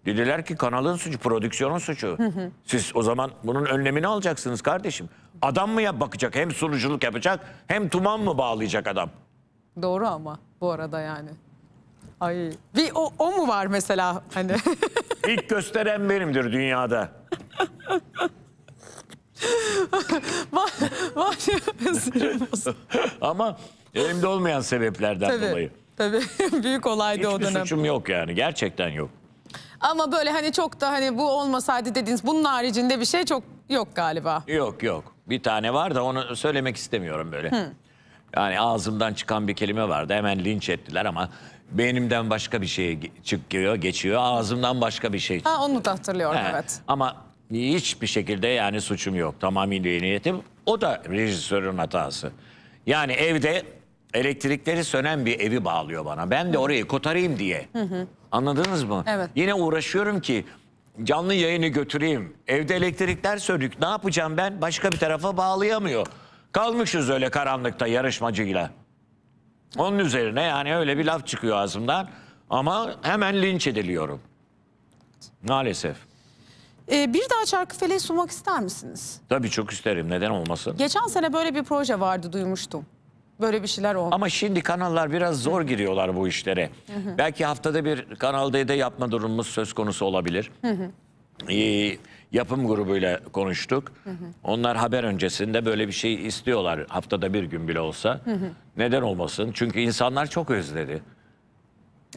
Dediler ki kanalın suçu, prodüksiyonun suçu. Siz o zaman bunun önlemini alacaksınız kardeşim. Adam mı ya bakacak? Hem sunuculuk yapacak hem tuman mı bağlayacak adam? Doğru ama bu arada yani. Ay. Bir o, o mu var mesela hani? İlk gösteren benimdir dünyada. Ama elimde olmayan sebeplerden tabii, dolayı. Tabii büyük olaydı o dönem. Hiçbir suçum yok yani, gerçekten yok. Ama böyle hani çok da hani bu olmasaydı dediğiniz bunun haricinde bir şey çok yok galiba. Yok yok, bir tane var da onu söylemek istemiyorum böyle. Hı. Yani ağzımdan çıkan bir kelime vardı, hemen linç ettiler ama beynimden başka bir şey çıkıyor, geçiyor, ağzımdan başka bir şey çıkıyor. Ha, onu da hatırlıyorum He. evet. Ama hiçbir şekilde yani suçum yok. Tamamıyla niyetim. O da rejisörün hatası. Yani evde elektrikleri sönen bir evi bağlıyor bana. Ben de orayı kotarayım diye. Hı hı. Anladınız mı? Evet. Yine uğraşıyorum ki canlı yayını götüreyim. Evde elektrikler sönük. Ne yapacağım ben? Başka bir tarafa bağlayamıyor. Kalmışız öyle karanlıkta yarışmacıyla. Onun üzerine yani öyle bir laf çıkıyor ağzımdan. Ama hemen linç ediliyorum. Maalesef. Ee, bir daha Çarkıfele'yi sunmak ister misiniz? Tabii çok isterim. Neden olmasın? Geçen sene böyle bir proje vardı duymuştum. Böyle bir şeyler oldu. Ama şimdi kanallar biraz zor giriyorlar bu işlere. Hı hı. Belki haftada bir Kanal D'de yapma durumumuz söz konusu olabilir. Hı hı. Ee, yapım grubuyla konuştuk. Hı hı. Onlar haber öncesinde böyle bir şey istiyorlar. Haftada bir gün bile olsa. Hı hı. Neden olmasın? Çünkü insanlar çok özledi.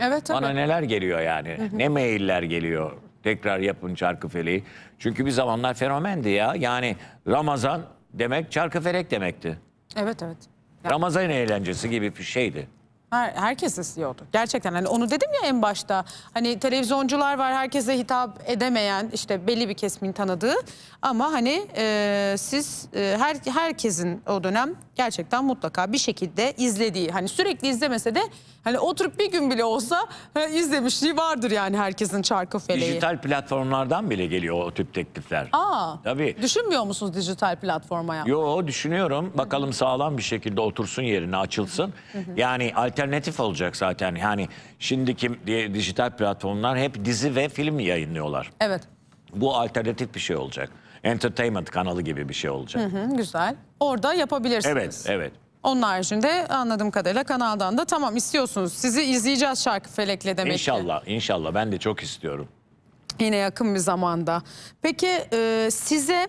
Evet tabii. Bana neler geliyor yani. Hı hı. Ne mailler geliyor. Tekrar yapın Çarkıfele'yi. Çünkü bir zamanlar fenomendi ya. Yani Ramazan demek Çarkıfelek demekti. Evet evet. Yani. Ramazan eğlencesi gibi bir şeydi. Her, herkes istiyordu. Gerçekten hani onu dedim ya en başta. Hani televizyoncular var herkese hitap edemeyen işte belli bir kesimin tanıdığı. Ama hani e, siz e, her, herkesin o dönem gerçekten mutlaka bir şekilde izlediği. Hani sürekli izlemese de hani oturup bir gün bile olsa hani izlemişliği vardır yani herkesin Çarkıfele'yi. Dijital platformlardan bile geliyor o tip teklifler. Aa, tabii. Düşünmüyor musunuz dijital platforma? Yo düşünüyorum. Bakalım sağlam bir şekilde otursun yerine açılsın. Yani alternatif olacak zaten. Yani şimdiki dijital platformlar hep dizi ve film yayınlıyorlar. Evet. Bu alternatif bir şey olacak. Entertainment kanalı gibi bir şey olacak. Hı hı, güzel. Orada yapabilirsiniz. Evet, evet. Onun haricinde anladığım kadarıyla kanaldan da tamam istiyorsunuz. Sizi izleyeceğiz Çarkıfelek'le demek İnşallah, ki. inşallah. Ben de çok istiyorum. Yine yakın bir zamanda. Peki e, size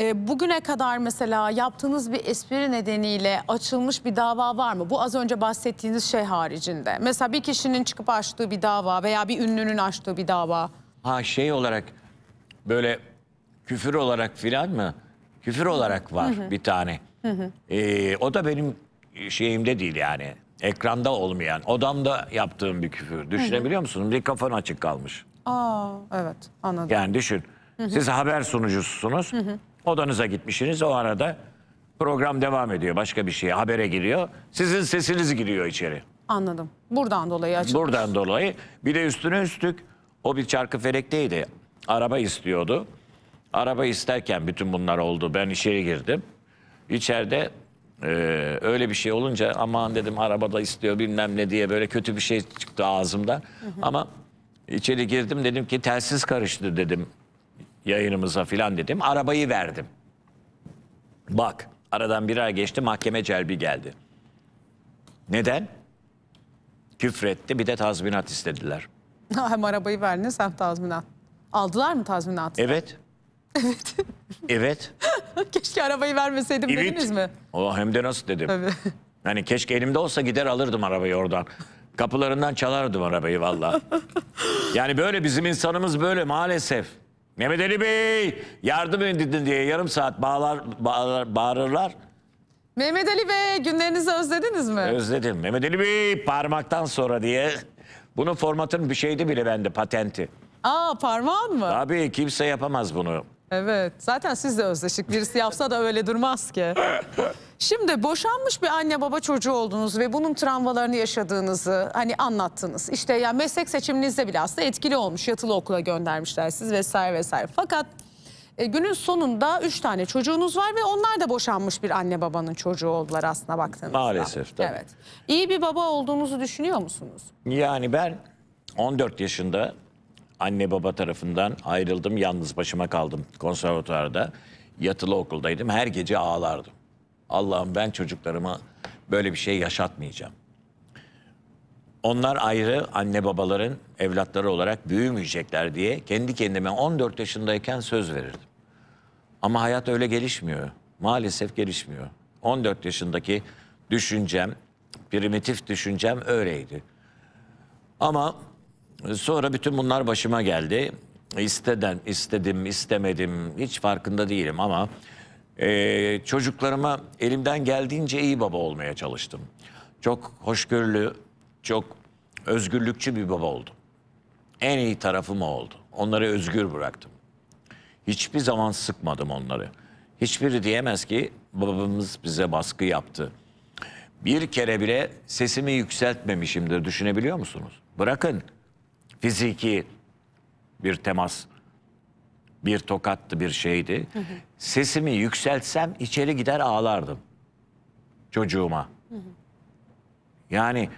e, bugüne kadar mesela yaptığınız bir espri nedeniyle açılmış bir dava var mı? Bu az önce bahsettiğiniz şey haricinde. Mesela bir kişinin çıkıp açtığı bir dava veya bir ünlünün açtığı bir dava. Ha şey olarak böyle küfür olarak filan mı? Küfür olarak var hı hı. bir tane. Hı hı. E, o da benim şeyimde değil yani. Ekranda olmayan, odamda yaptığım bir küfür. Düşünebiliyor musunuz? Bir kafan açık kalmış. Aa, evet anladım. Yani düşün. Hı hı. Siz haber sunucusunuz. Hı hı. Odanıza gitmişsiniz. O arada program devam ediyor. Başka bir şeye habere giriyor. Sizin sesiniz giriyor içeri. Anladım. Buradan dolayı açılmış. Buradan dolayı. Bir de üstüne üstlük o bir çarkıfelekteydi. Araba istiyordu. Araba isterken bütün bunlar oldu. Ben içeri girdim. İçeride Ee, öyle bir şey olunca aman dedim arabada istiyor bilmem ne diye böyle kötü bir şey çıktı ağzımda. Hı hı. Ama içeri girdim dedim ki telsiz karıştı dedim yayınımıza filan dedim. Arabayı verdim. Bak aradan bir ay geçti mahkeme celbi geldi. Neden? Küfretti bir de tazminat istediler. Hem arabayı verdiniz hem tazminat. Aldılar mı tazminatı? Evet. Evet. Evet. Keşke arabayı vermeseydim evet. dediniz mi? O hem de nasıl dedim. Tabii. Yani keşke elimde olsa gider alırdım arabayı oradan. Kapılarından çalardım arabayı vallahi. Yani böyle bizim insanımız böyle maalesef. Mehmet Ali Bey yardım edin diye yarım saat bağlar, bağlar, bağırırlar. Mehmet Ali Bey günlerinizi özlediniz mi? Özledim. Mehmet Ali Bey parmaktan sonra diye. Bunun formatının bir şeydi bile bende patenti. Aa parmağın mı? Tabii kimse yapamaz bunu. Evet zaten siz de özdeşik birisi yapsa da öyle durmaz ki. Şimdi boşanmış bir anne baba çocuğu oldunuz ve bunun travmalarını yaşadığınızı hani anlattınız. İşte ya yani meslek seçiminizde bile aslında etkili olmuş yatılı okula göndermişler siz vesaire vesaire. Fakat e, günün sonunda üç tane çocuğunuz var ve onlar da boşanmış bir anne babanın çocuğu oldular aslında baktığınızda. Maalesef tabii. Evet. İyi bir baba olduğunuzu düşünüyor musunuz? Yani ben on dört yaşında... Anne baba tarafından ayrıldım, yalnız başıma kaldım konservatuvarda. Yatılı okuldaydım, her gece ağlardım. Allah'ım ben çocuklarıma böyle bir şey yaşatmayacağım. Onlar ayrı anne babaların evlatları olarak büyümeyecekler diye kendi kendime on dört yaşındayken söz verirdim. Ama hayat öyle gelişmiyor, maalesef gelişmiyor. on dört yaşındaki düşüncem, primitif düşüncem öyleydi. Ama... Sonra bütün bunlar başıma geldi. İsteden, istedim, istemedim hiç farkında değilim ama e, çocuklarıma elimden geldiğince iyi baba olmaya çalıştım. Çok hoşgörülü, çok özgürlükçü bir baba oldum. En iyi tarafım o oldu. Onları özgür bıraktım. Hiçbir zaman sıkmadım onları. Hiçbiri diyemez ki babamız bize baskı yaptı. Bir kere bile sesimi yükseltmemişimdir düşünebiliyor musunuz? Bırakın. Fiziki bir temas, bir tokattı bir şeydi. Hı hı. Sesimi yükseltsem içeri gider ağlardım çocuğuma. Hı hı. Yani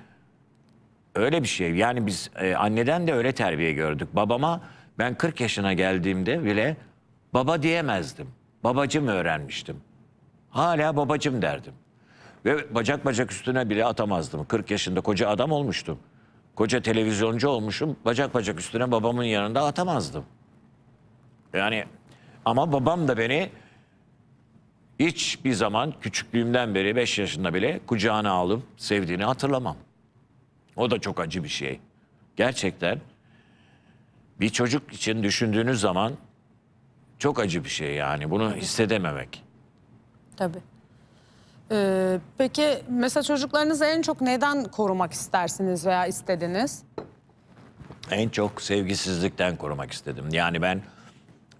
öyle bir şey. Yani biz e, anneden de öyle terbiye gördük. Babama ben kırk yaşına geldiğimde bile baba diyemezdim. Babacım öğrenmiştim. Hala babacım derdim. Ve bacak bacak üstüne bile atamazdım. kırk yaşında koca adam olmuştum. Koca televizyoncu olmuşum, bacak bacak üstüne babamın yanında atamazdım. Yani ama babam da beni hiçbir zaman küçüklüğümden beri beş yaşında bile kucağına alıp sevdiğini hatırlamam. O da çok acı bir şey. Gerçekten bir çocuk için düşündüğünüz zaman çok acı bir şey yani bunu hissedememek. Tabii. Ee, peki mesela çocuklarınızı en çok neden korumak istersiniz veya istediniz? En çok sevgisizlikten korumak istedim. Yani ben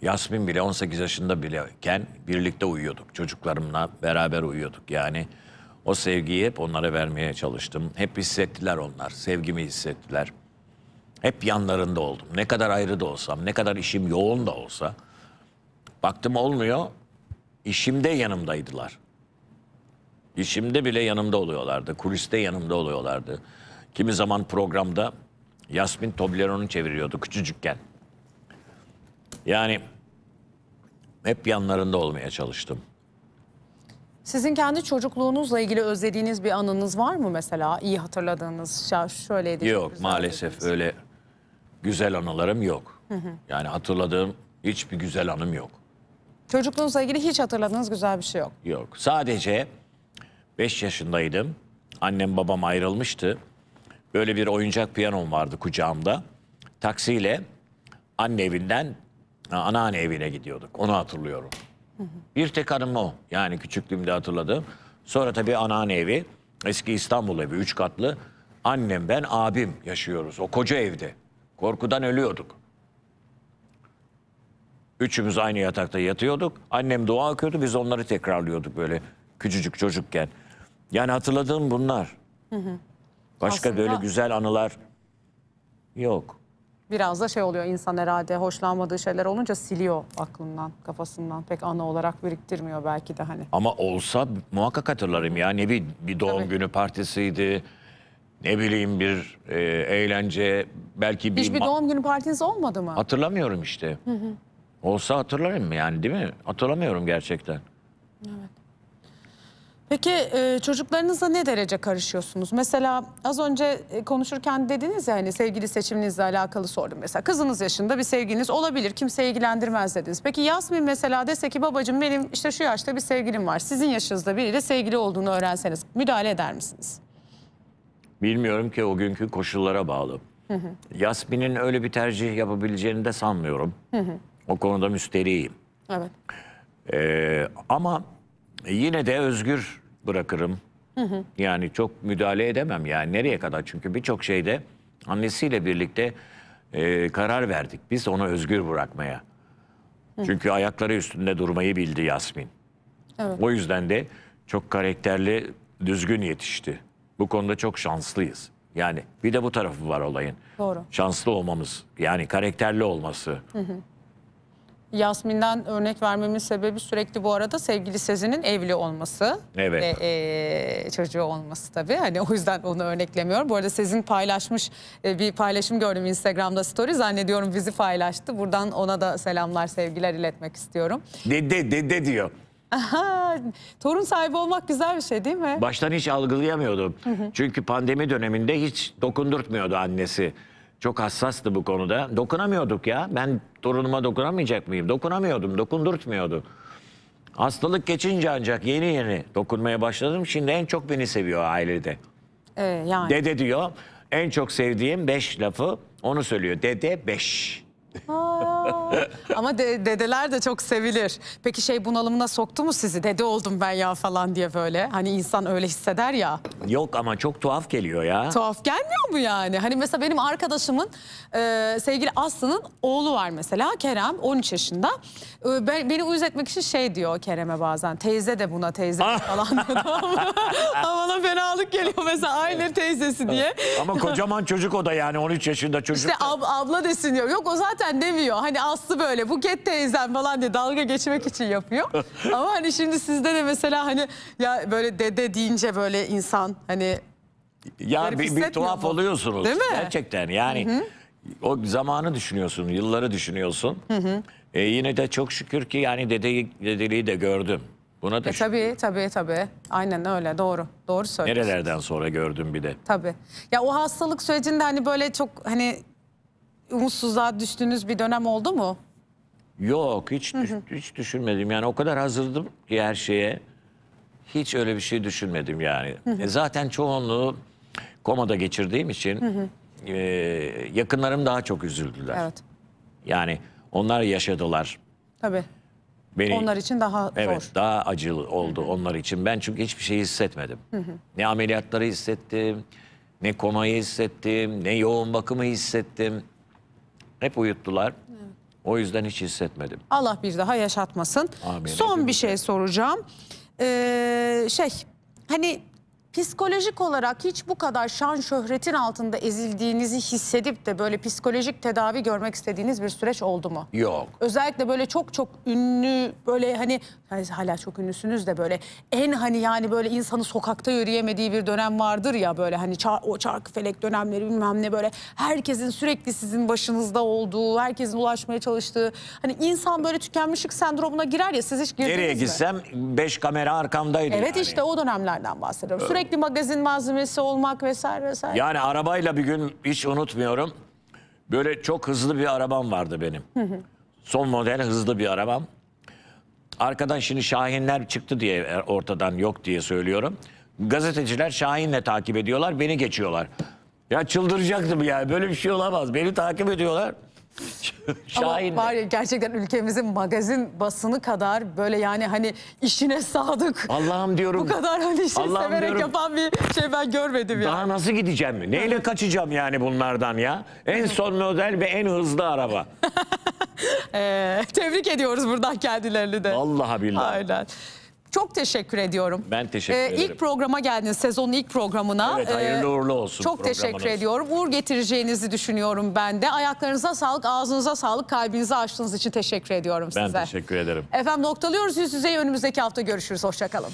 Yasmin bile on sekiz yaşında bileken birlikte uyuyorduk. Çocuklarımla beraber uyuyorduk. Yani o sevgiyi hep onlara vermeye çalıştım. Hep hissettiler onlar. Sevgimi hissettiler. Hep yanlarında oldum. Ne kadar ayrı da olsam, ne kadar işim yoğun da olsa. Baktım olmuyor. İşimde yanımdaydılar. İşimde bile yanımda oluyorlardı. Kuliste yanımda oluyorlardı. Kimi zaman programda Yasmin Toblerone'u çeviriyordu küçücükken. Yani hep yanlarında olmaya çalıştım. Sizin kendi çocukluğunuzla ilgili özlediğiniz bir anınız var mı mesela? İyi hatırladığınız, şöyleydi. Yok maalesef dediğiniz. Öyle güzel anılarım yok. Hı hı. Yani hatırladığım hiçbir güzel anım yok. Çocukluğunuzla ilgili hiç hatırladığınız güzel bir şey yok. Yok. Sadece beş yaşındaydım. Annem babam ayrılmıştı. Böyle bir oyuncak piyanom vardı kucağımda. Taksiyle anne evinden anneanne evine gidiyorduk. Onu hatırlıyorum. Hı hı. Bir tek anım o. Yani küçüklüğümde hatırladım. Sonra tabii anneanne evi, eski İstanbul evi, üç katlı. Annem, ben, abim yaşıyoruz. O koca evde. Korkudan ölüyorduk. Üçümüz aynı yatakta yatıyorduk. Annem dua okuyordu, biz onları tekrarlıyorduk böyle küçücük çocukken. Yani hatırladığım bunlar. Hı hı. Başka aslında böyle güzel anılar yok. Biraz da şey oluyor, insan herhalde hoşlanmadığı şeyler olunca siliyor aklından, kafasından. Pek anı olarak biriktirmiyor belki de hani. Ama olsa muhakkak hatırlarım ya. Ne bir, bir doğum Tabii. günü partisiydi, ne bileyim bir e, eğlence, belki bir... Hiçbir doğum günü partiniz olmadı mı? Hatırlamıyorum işte. Hı hı. Olsa hatırlarım yani, değil mi? Hatırlamıyorum gerçekten. Evet. Peki çocuklarınızla ne derece karışıyorsunuz? Mesela az önce konuşurken dediniz ya hani sevgili seçiminizle alakalı sordum. Mesela kızınız yaşında bir sevgiliniz olabilir, kimseyi ilgilendirmez dediniz. Peki Yasmin mesela dese ki babacığım benim işte şu yaşta bir sevgilim var. Sizin yaşınızda biriyle sevgili olduğunu öğrenseniz müdahale eder misiniz? Bilmiyorum ki, o günkü koşullara bağlı. Hı hı. Yasmin'in öyle bir tercih yapabileceğini de sanmıyorum. Hı hı. O konuda müsterihim. Evet. Ee, ama yine de özgür bırakırım. Hı hı. Yani çok müdahale edemem yani, nereye kadar, çünkü birçok şeyde annesiyle birlikte e, karar verdik biz onu özgür bırakmaya. Hı. Çünkü ayakları üstünde durmayı bildi Yasmin. Evet. O yüzden de çok karakterli, düzgün yetişti. Bu konuda çok şanslıyız. Yani bir de bu tarafı var olayın. Doğru. Şanslı olmamız, yani karakterli olması. Hı hı. Yasmin'den örnek vermemin sebebi sürekli bu arada sevgili Sezin'in evli olması. Evet. Ve e, çocuğu olması tabii. Hani o yüzden onu örneklemiyorum. Bu arada Sezin paylaşmış, e, bir paylaşım gördüm Instagram'da story. Zannediyorum bizi paylaştı. Buradan ona da selamlar, sevgiler iletmek istiyorum. Dede, dede diyor. Aha, torun sahibi olmak güzel bir şey değil mi? Baştan hiç algılayamıyordum. Hı hı. Çünkü pandemi döneminde hiç dokundurtmuyordu annesi. Çok hassastı bu konuda. Dokunamıyorduk ya. Ben torunuma dokunamayacak mıyım? Dokunamıyordum, dokundurtmuyordu. Hastalık geçince ancak yeni yeni dokunmaya başladım. Şimdi en çok beni seviyor ailede. Ee, yani. Dede diyor. En çok sevdiğim beş lafı onu söylüyor. Dede beş. Aa, ama de, dedeler de çok sevilir. Peki şey bunalımına soktu mu sizi? Dede oldum ben ya falan diye böyle. Hani insan öyle hisseder ya. Yok ama çok tuhaf geliyor ya. Tuhaf gelmiyor mu yani? Hani mesela benim arkadaşımın e, sevgili Aslı'nın oğlu var mesela, Kerem, on üç yaşında. E, ben, beni uyuz etmek için şey diyor Kerem'e bazen. Teyze de buna teyze de falan diyor. Ama bana fenalık geliyor mesela, aynı teyzesi diye. Ama kocaman çocuk o da yani, on üç yaşında çocuk. İşte ab, abla desin diyor. Yok o zaten demiyor. Hani Aslı böyle Buket teyzem falan diye dalga geçmek için yapıyor. Ama hani şimdi sizde de mesela hani ya böyle dede deyince böyle insan hani ya bir, bir tuhaf mu oluyorsunuz? Değil mi? Gerçekten yani. Hı-hı. O zamanı düşünüyorsun, yılları düşünüyorsun. Hı-hı. E yine de çok şükür ki yani dedeyi, dedeliği de gördüm. Buna da e, tabii tabii tabii. Aynen öyle, doğru. Doğru söylüyorsun. Nerelerden sonra gördüm bir de. Tabii. Ya o hastalık sürecinde hani böyle çok hani umutsuzluğa düştüğünüz bir dönem oldu mu? Yok, hiç, hı hı. hiç düşünmedim. Yani o kadar hazırdım ki her şeye. Hiç öyle bir şey düşünmedim yani. Hı hı. E zaten çoğunluğu komada geçirdiğim için hı hı. E, yakınlarım daha çok üzüldüler. Evet. Yani onlar yaşadılar. Tabii. Beni, onlar için daha evet, zor. Daha acılı oldu hı hı. onlar için. Ben çünkü hiçbir şey hissetmedim. Hı hı. Ne ameliyatları hissettim, ne komayı hissettim, ne yoğun bakımı hissettim. Hep uyuttular. Evet. O yüzden hiç hissetmedim. Allah bir daha yaşatmasın. Amin. Son bir şey soracağım. Ee, şey hani psikolojik olarak hiç bu kadar şan şöhretin altında ezildiğinizi hissedip de böyle psikolojik tedavi görmek istediğiniz bir süreç oldu mu? Yok. Özellikle böyle çok çok ünlü, böyle hani hala çok ünlüsünüz de böyle en hani yani böyle insanı sokakta yürüyemediği bir dönem vardır ya böyle hani çar, o çarkıfelek dönemleri bilmem ne, böyle herkesin sürekli sizin başınızda olduğu, herkesin ulaşmaya çalıştığı, hani insan böyle tükenmişlik sendromuna girer ya, siz hiç girdiniz mi? Nereye gitsem beş kamera arkamdaydı. Evet yani. İşte o dönemlerden bahsediyorum. Sürekli Sürekli magazin malzemesi olmak vesaire vesaire. Yani arabayla bir gün hiç unutmuyorum. Böyle çok hızlı bir arabam vardı benim. Hı hı. Son model hızlı bir arabam. Arkadan şimdi Şahinler çıktı diye ortadan yok diye söylüyorum. Gazeteciler Şahin'le takip ediyorlar, beni geçiyorlar. Ya çıldıracaktım ya, böyle bir şey olamaz. Beni takip ediyorlar. Şahin'le. Ama var ya, gerçekten ülkemizin magazin basını kadar böyle yani hani işine sadık. Allah'ım diyorum. Bu kadar hani işi severek diyorum, yapan bir şey ben görmedim ya. Daha yani. Nasıl gideceğim mi? Neyle kaçacağım yani bunlardan ya? En son model ve en hızlı araba. ee, tebrik ediyoruz buradan kendilerini de. Vallahi billahi. Aynen. Çok teşekkür ediyorum. Ben teşekkür ee, ederim. İlk programa geldiniz, sezonun ilk programına. Evet, hayırlı uğurlu olsun. Çok teşekkür olsun. ediyorum. Uğur getireceğinizi düşünüyorum ben de. Ayaklarınıza sağlık, ağzınıza sağlık, kalbinizi açtığınız için teşekkür ediyorum ben size. Ben teşekkür ederim. Efendim noktalıyoruz, yüz yüzeyi önümüzdeki hafta görüşürüz. Hoşçakalın.